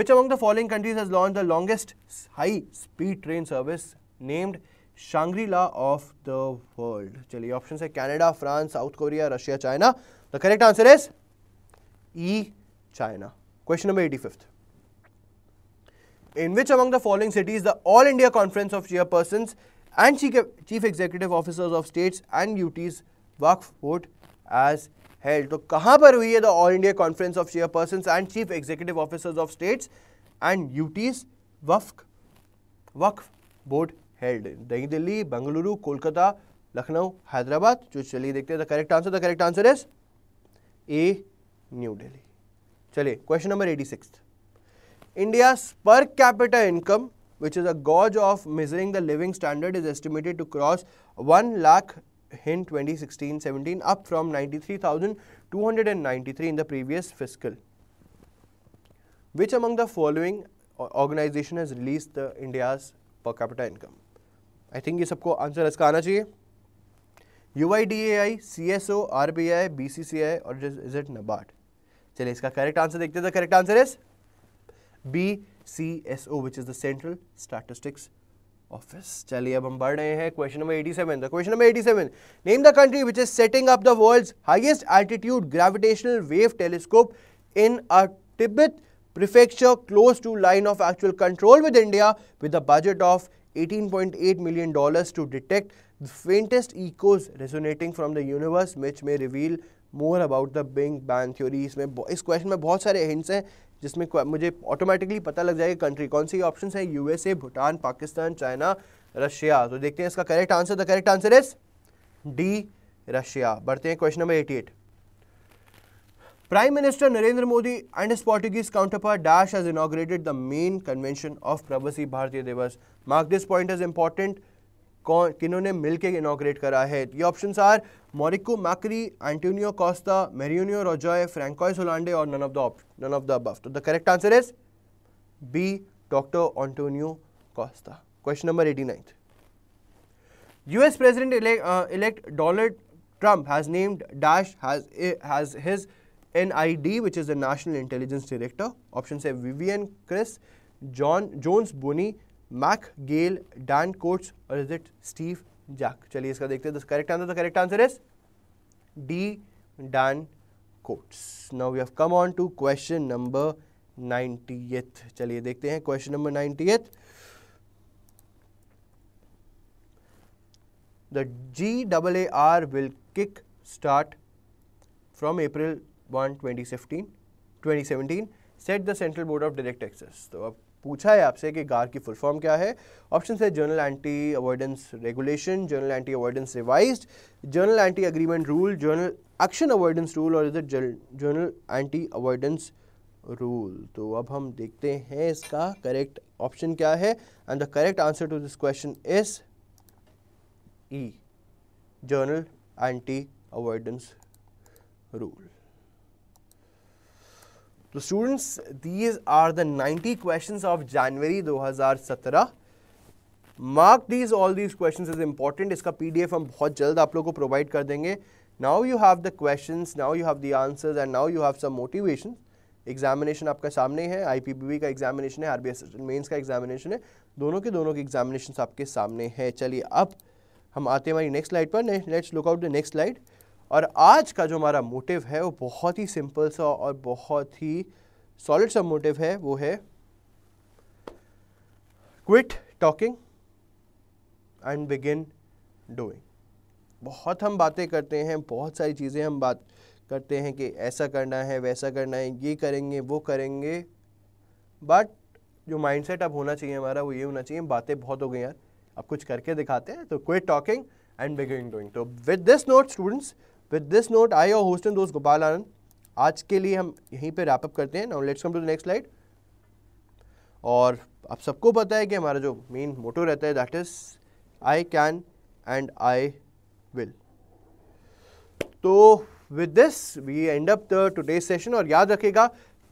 Which among the following countries has launched the longest high-speed train service named Shangri-La of the world? Chale, options are Canada, France, South Korea, Russia, China. The correct answer is E, China. Question number eighty-fifth. In which among the following cities the All India Conference of Chairpersons and Chief Executive Officers of States and U Ts Waqf Board as held? तो कहाँ पर हुई है the All India Conference of Chairpersons and Chief Executive Officers of States and U Ts Waqf Waqf Board held? Delhi, Delhi, Bengaluru, Kolkata, Lucknow, Hyderabad. जो चलिए देखते हैं the correct answer. The correct answer is A, New Delhi. चलिए question number eighty-sixth. India's per capita income, which is a gauge of measuring the living standard, is estimated to cross one lakh in twenty sixteen seventeen, up from ninety-three thousand two hundred ninety-three in the previous fiscal. Which among the following organization has released the India's per capita income? I think ये सबको आंसर इसका आना चाहिए. U I D A I, C S O, R B I, B C C I और is it NABARD? चलिए इसका करेक्ट आंसर देखते हैं. The correct answer is B C S O, which is the Central Statistics Office. चलिए अब हम बढ़ रहे हैं question number eighty-seven. The question number eighty-seven. Name the country which is setting up the world's highest altitude gravitational wave telescope in a Tibet prefecture close to line of actual control with India, with a budget of eighteen point eight million dollars to detect The faintest echoes resonating from the universe which may reveal more about the Big Bang theory. इसमें इस क्वेश्चन में बहुत सारे हिंट्स हैं जिसमें मुझे ऑटोमेटिकली पता लग जाएगा कंट्री कौन सी. ऑप्शंस हैं USA, Bhutan, Pakistan, China, Russia. तो देखते हैं इसका correct answer. The correct answer is D, Russia. बढ़ते हैं क्वेश्चन नंबर अठासी. Prime Minister Narendra Modi and his Portuguese counterpart Dash has inaugurated the main convention of Pravasi Bharatiya Divas. Mark this point as important. कौन किन्होंने मिलके इनॉग्रेट करा है. ये options are Mauricio Macri, Antonio Costa, Mariano Rajoy, François Hollande और none of the none of the above. तो the correct answer is B, doctor Antonio Costa. Question number नवासी. US president elect Donald Trump has named dash has his NID which is the national intelligence director. Options है Vivian Chris, John Jones Bonnie, Mac Gale, Dan Coats और इज इट स्टीव जैक. चलिए इसका देखते हैं the correct answer. The correct answer is D, Dan Coats. Now we have come on to question number ninetieth. चलिए देखते हैं question number ninetieth. The G double A R will kick start from April one twenty seventeen set the central board of direct taxes. तो अब पूछा है आपसे कि गार की फुल फॉर्म क्या है. ऑप्शन है general anti avoidance regulation, general anti avoidance revised, general anti agreement rule, general action avoidance rule और is it general anti avoidance rule. तो अब हम देखते हैं इसका करेक्ट ऑप्शन क्या है. And the correct answer to this question is E, general anti avoidance rule. तो students, these are the ninety questions of जनवरी दो हज़ार सत्रह. Mark these all these questions is important. इसका पीडीएफ हम बहुत जल्द आप लोगों को प्रोवाइड कर देंगे. Now you have the questions, now you have the answers and now you have some motivation. Examination आपका सामने है. आईपीपीबी का एग्जामिनेशन है, आरबीआई असिस्टेंट मेंस का एग्जामिनेशन है. दोनों के दोनों के एग्जामिनेशन आपके सामने है. चलिए अब हम आते हैं हमारी नेक्स्ट स्लाइड पर. Let's look out the next slide. और आज का जो हमारा मोटिव है वो बहुत ही सिंपल सा और बहुत ही सॉलिड सा मोटिव है. वो है quit talking and begin doing. बहुत हम बातें करते हैं, बहुत सारी चीज़ें हम बात करते हैं कि ऐसा करना है, वैसा करना है, ये करेंगे, वो करेंगे. बट जो माइंडसेट अब होना चाहिए हमारा वो ये होना चाहिए बातें बहुत हो गई यार, अब कुछ करके दिखाते हैं. तो quit talking and begin doing. तो with this note students, with this note I your host and दोस्त गोपाल आनंद, आज के लिए हम यहीं पे रैप अप करते हैं. Now let's come to the next slide. और आप सबको पता है कि हमारा जो मेन मोटो रहता है that is I can and I will. तो with this we end up the today's session. और याद रखिएगा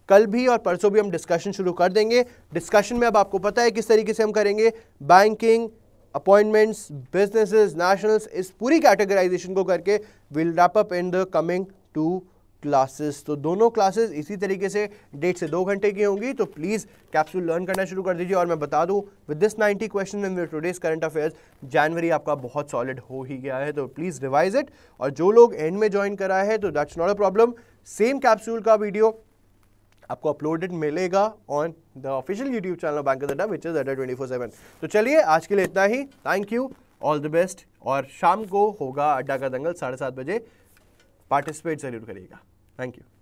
कल भी और परसों भी हम डिस्कशन शुरू कर देंगे. डिस्कशन में अब आपको पता है किस तरीके से हम करेंगे बैंकिंग, अपॉइंटमेंट्स, बिजनेसेस, नेशनल्स, इस पूरी कैटेगराइजेशन को करके will wrap up in the coming two classes. तो दोनों क्लासेस इसी तरीके से डेढ़ से दो घंटे की होंगी. तो प्लीज़ कैप्सूल लर्न करना शुरू कर दीजिए. और मैं बता दूं with this ninety question and with today's current affairs जनवरी आपका बहुत सॉलिड हो ही गया है. तो प्लीज़ रिवाइज इट. और जो लोग एंड में ज्वाइन करा है तो that's not a problem. Same capsule का वीडियो आपको अपलोडेड मिलेगा on the official YouTube channel Bankersadda which is Adda two four seven. तो चलिए आज के लिए इतना ही. Thank you, all the best. और शाम को होगा अड्डा का दंगल साढ़े सात बजे, पार्टिसिपेट ज़रूर करिएगा. Thank you.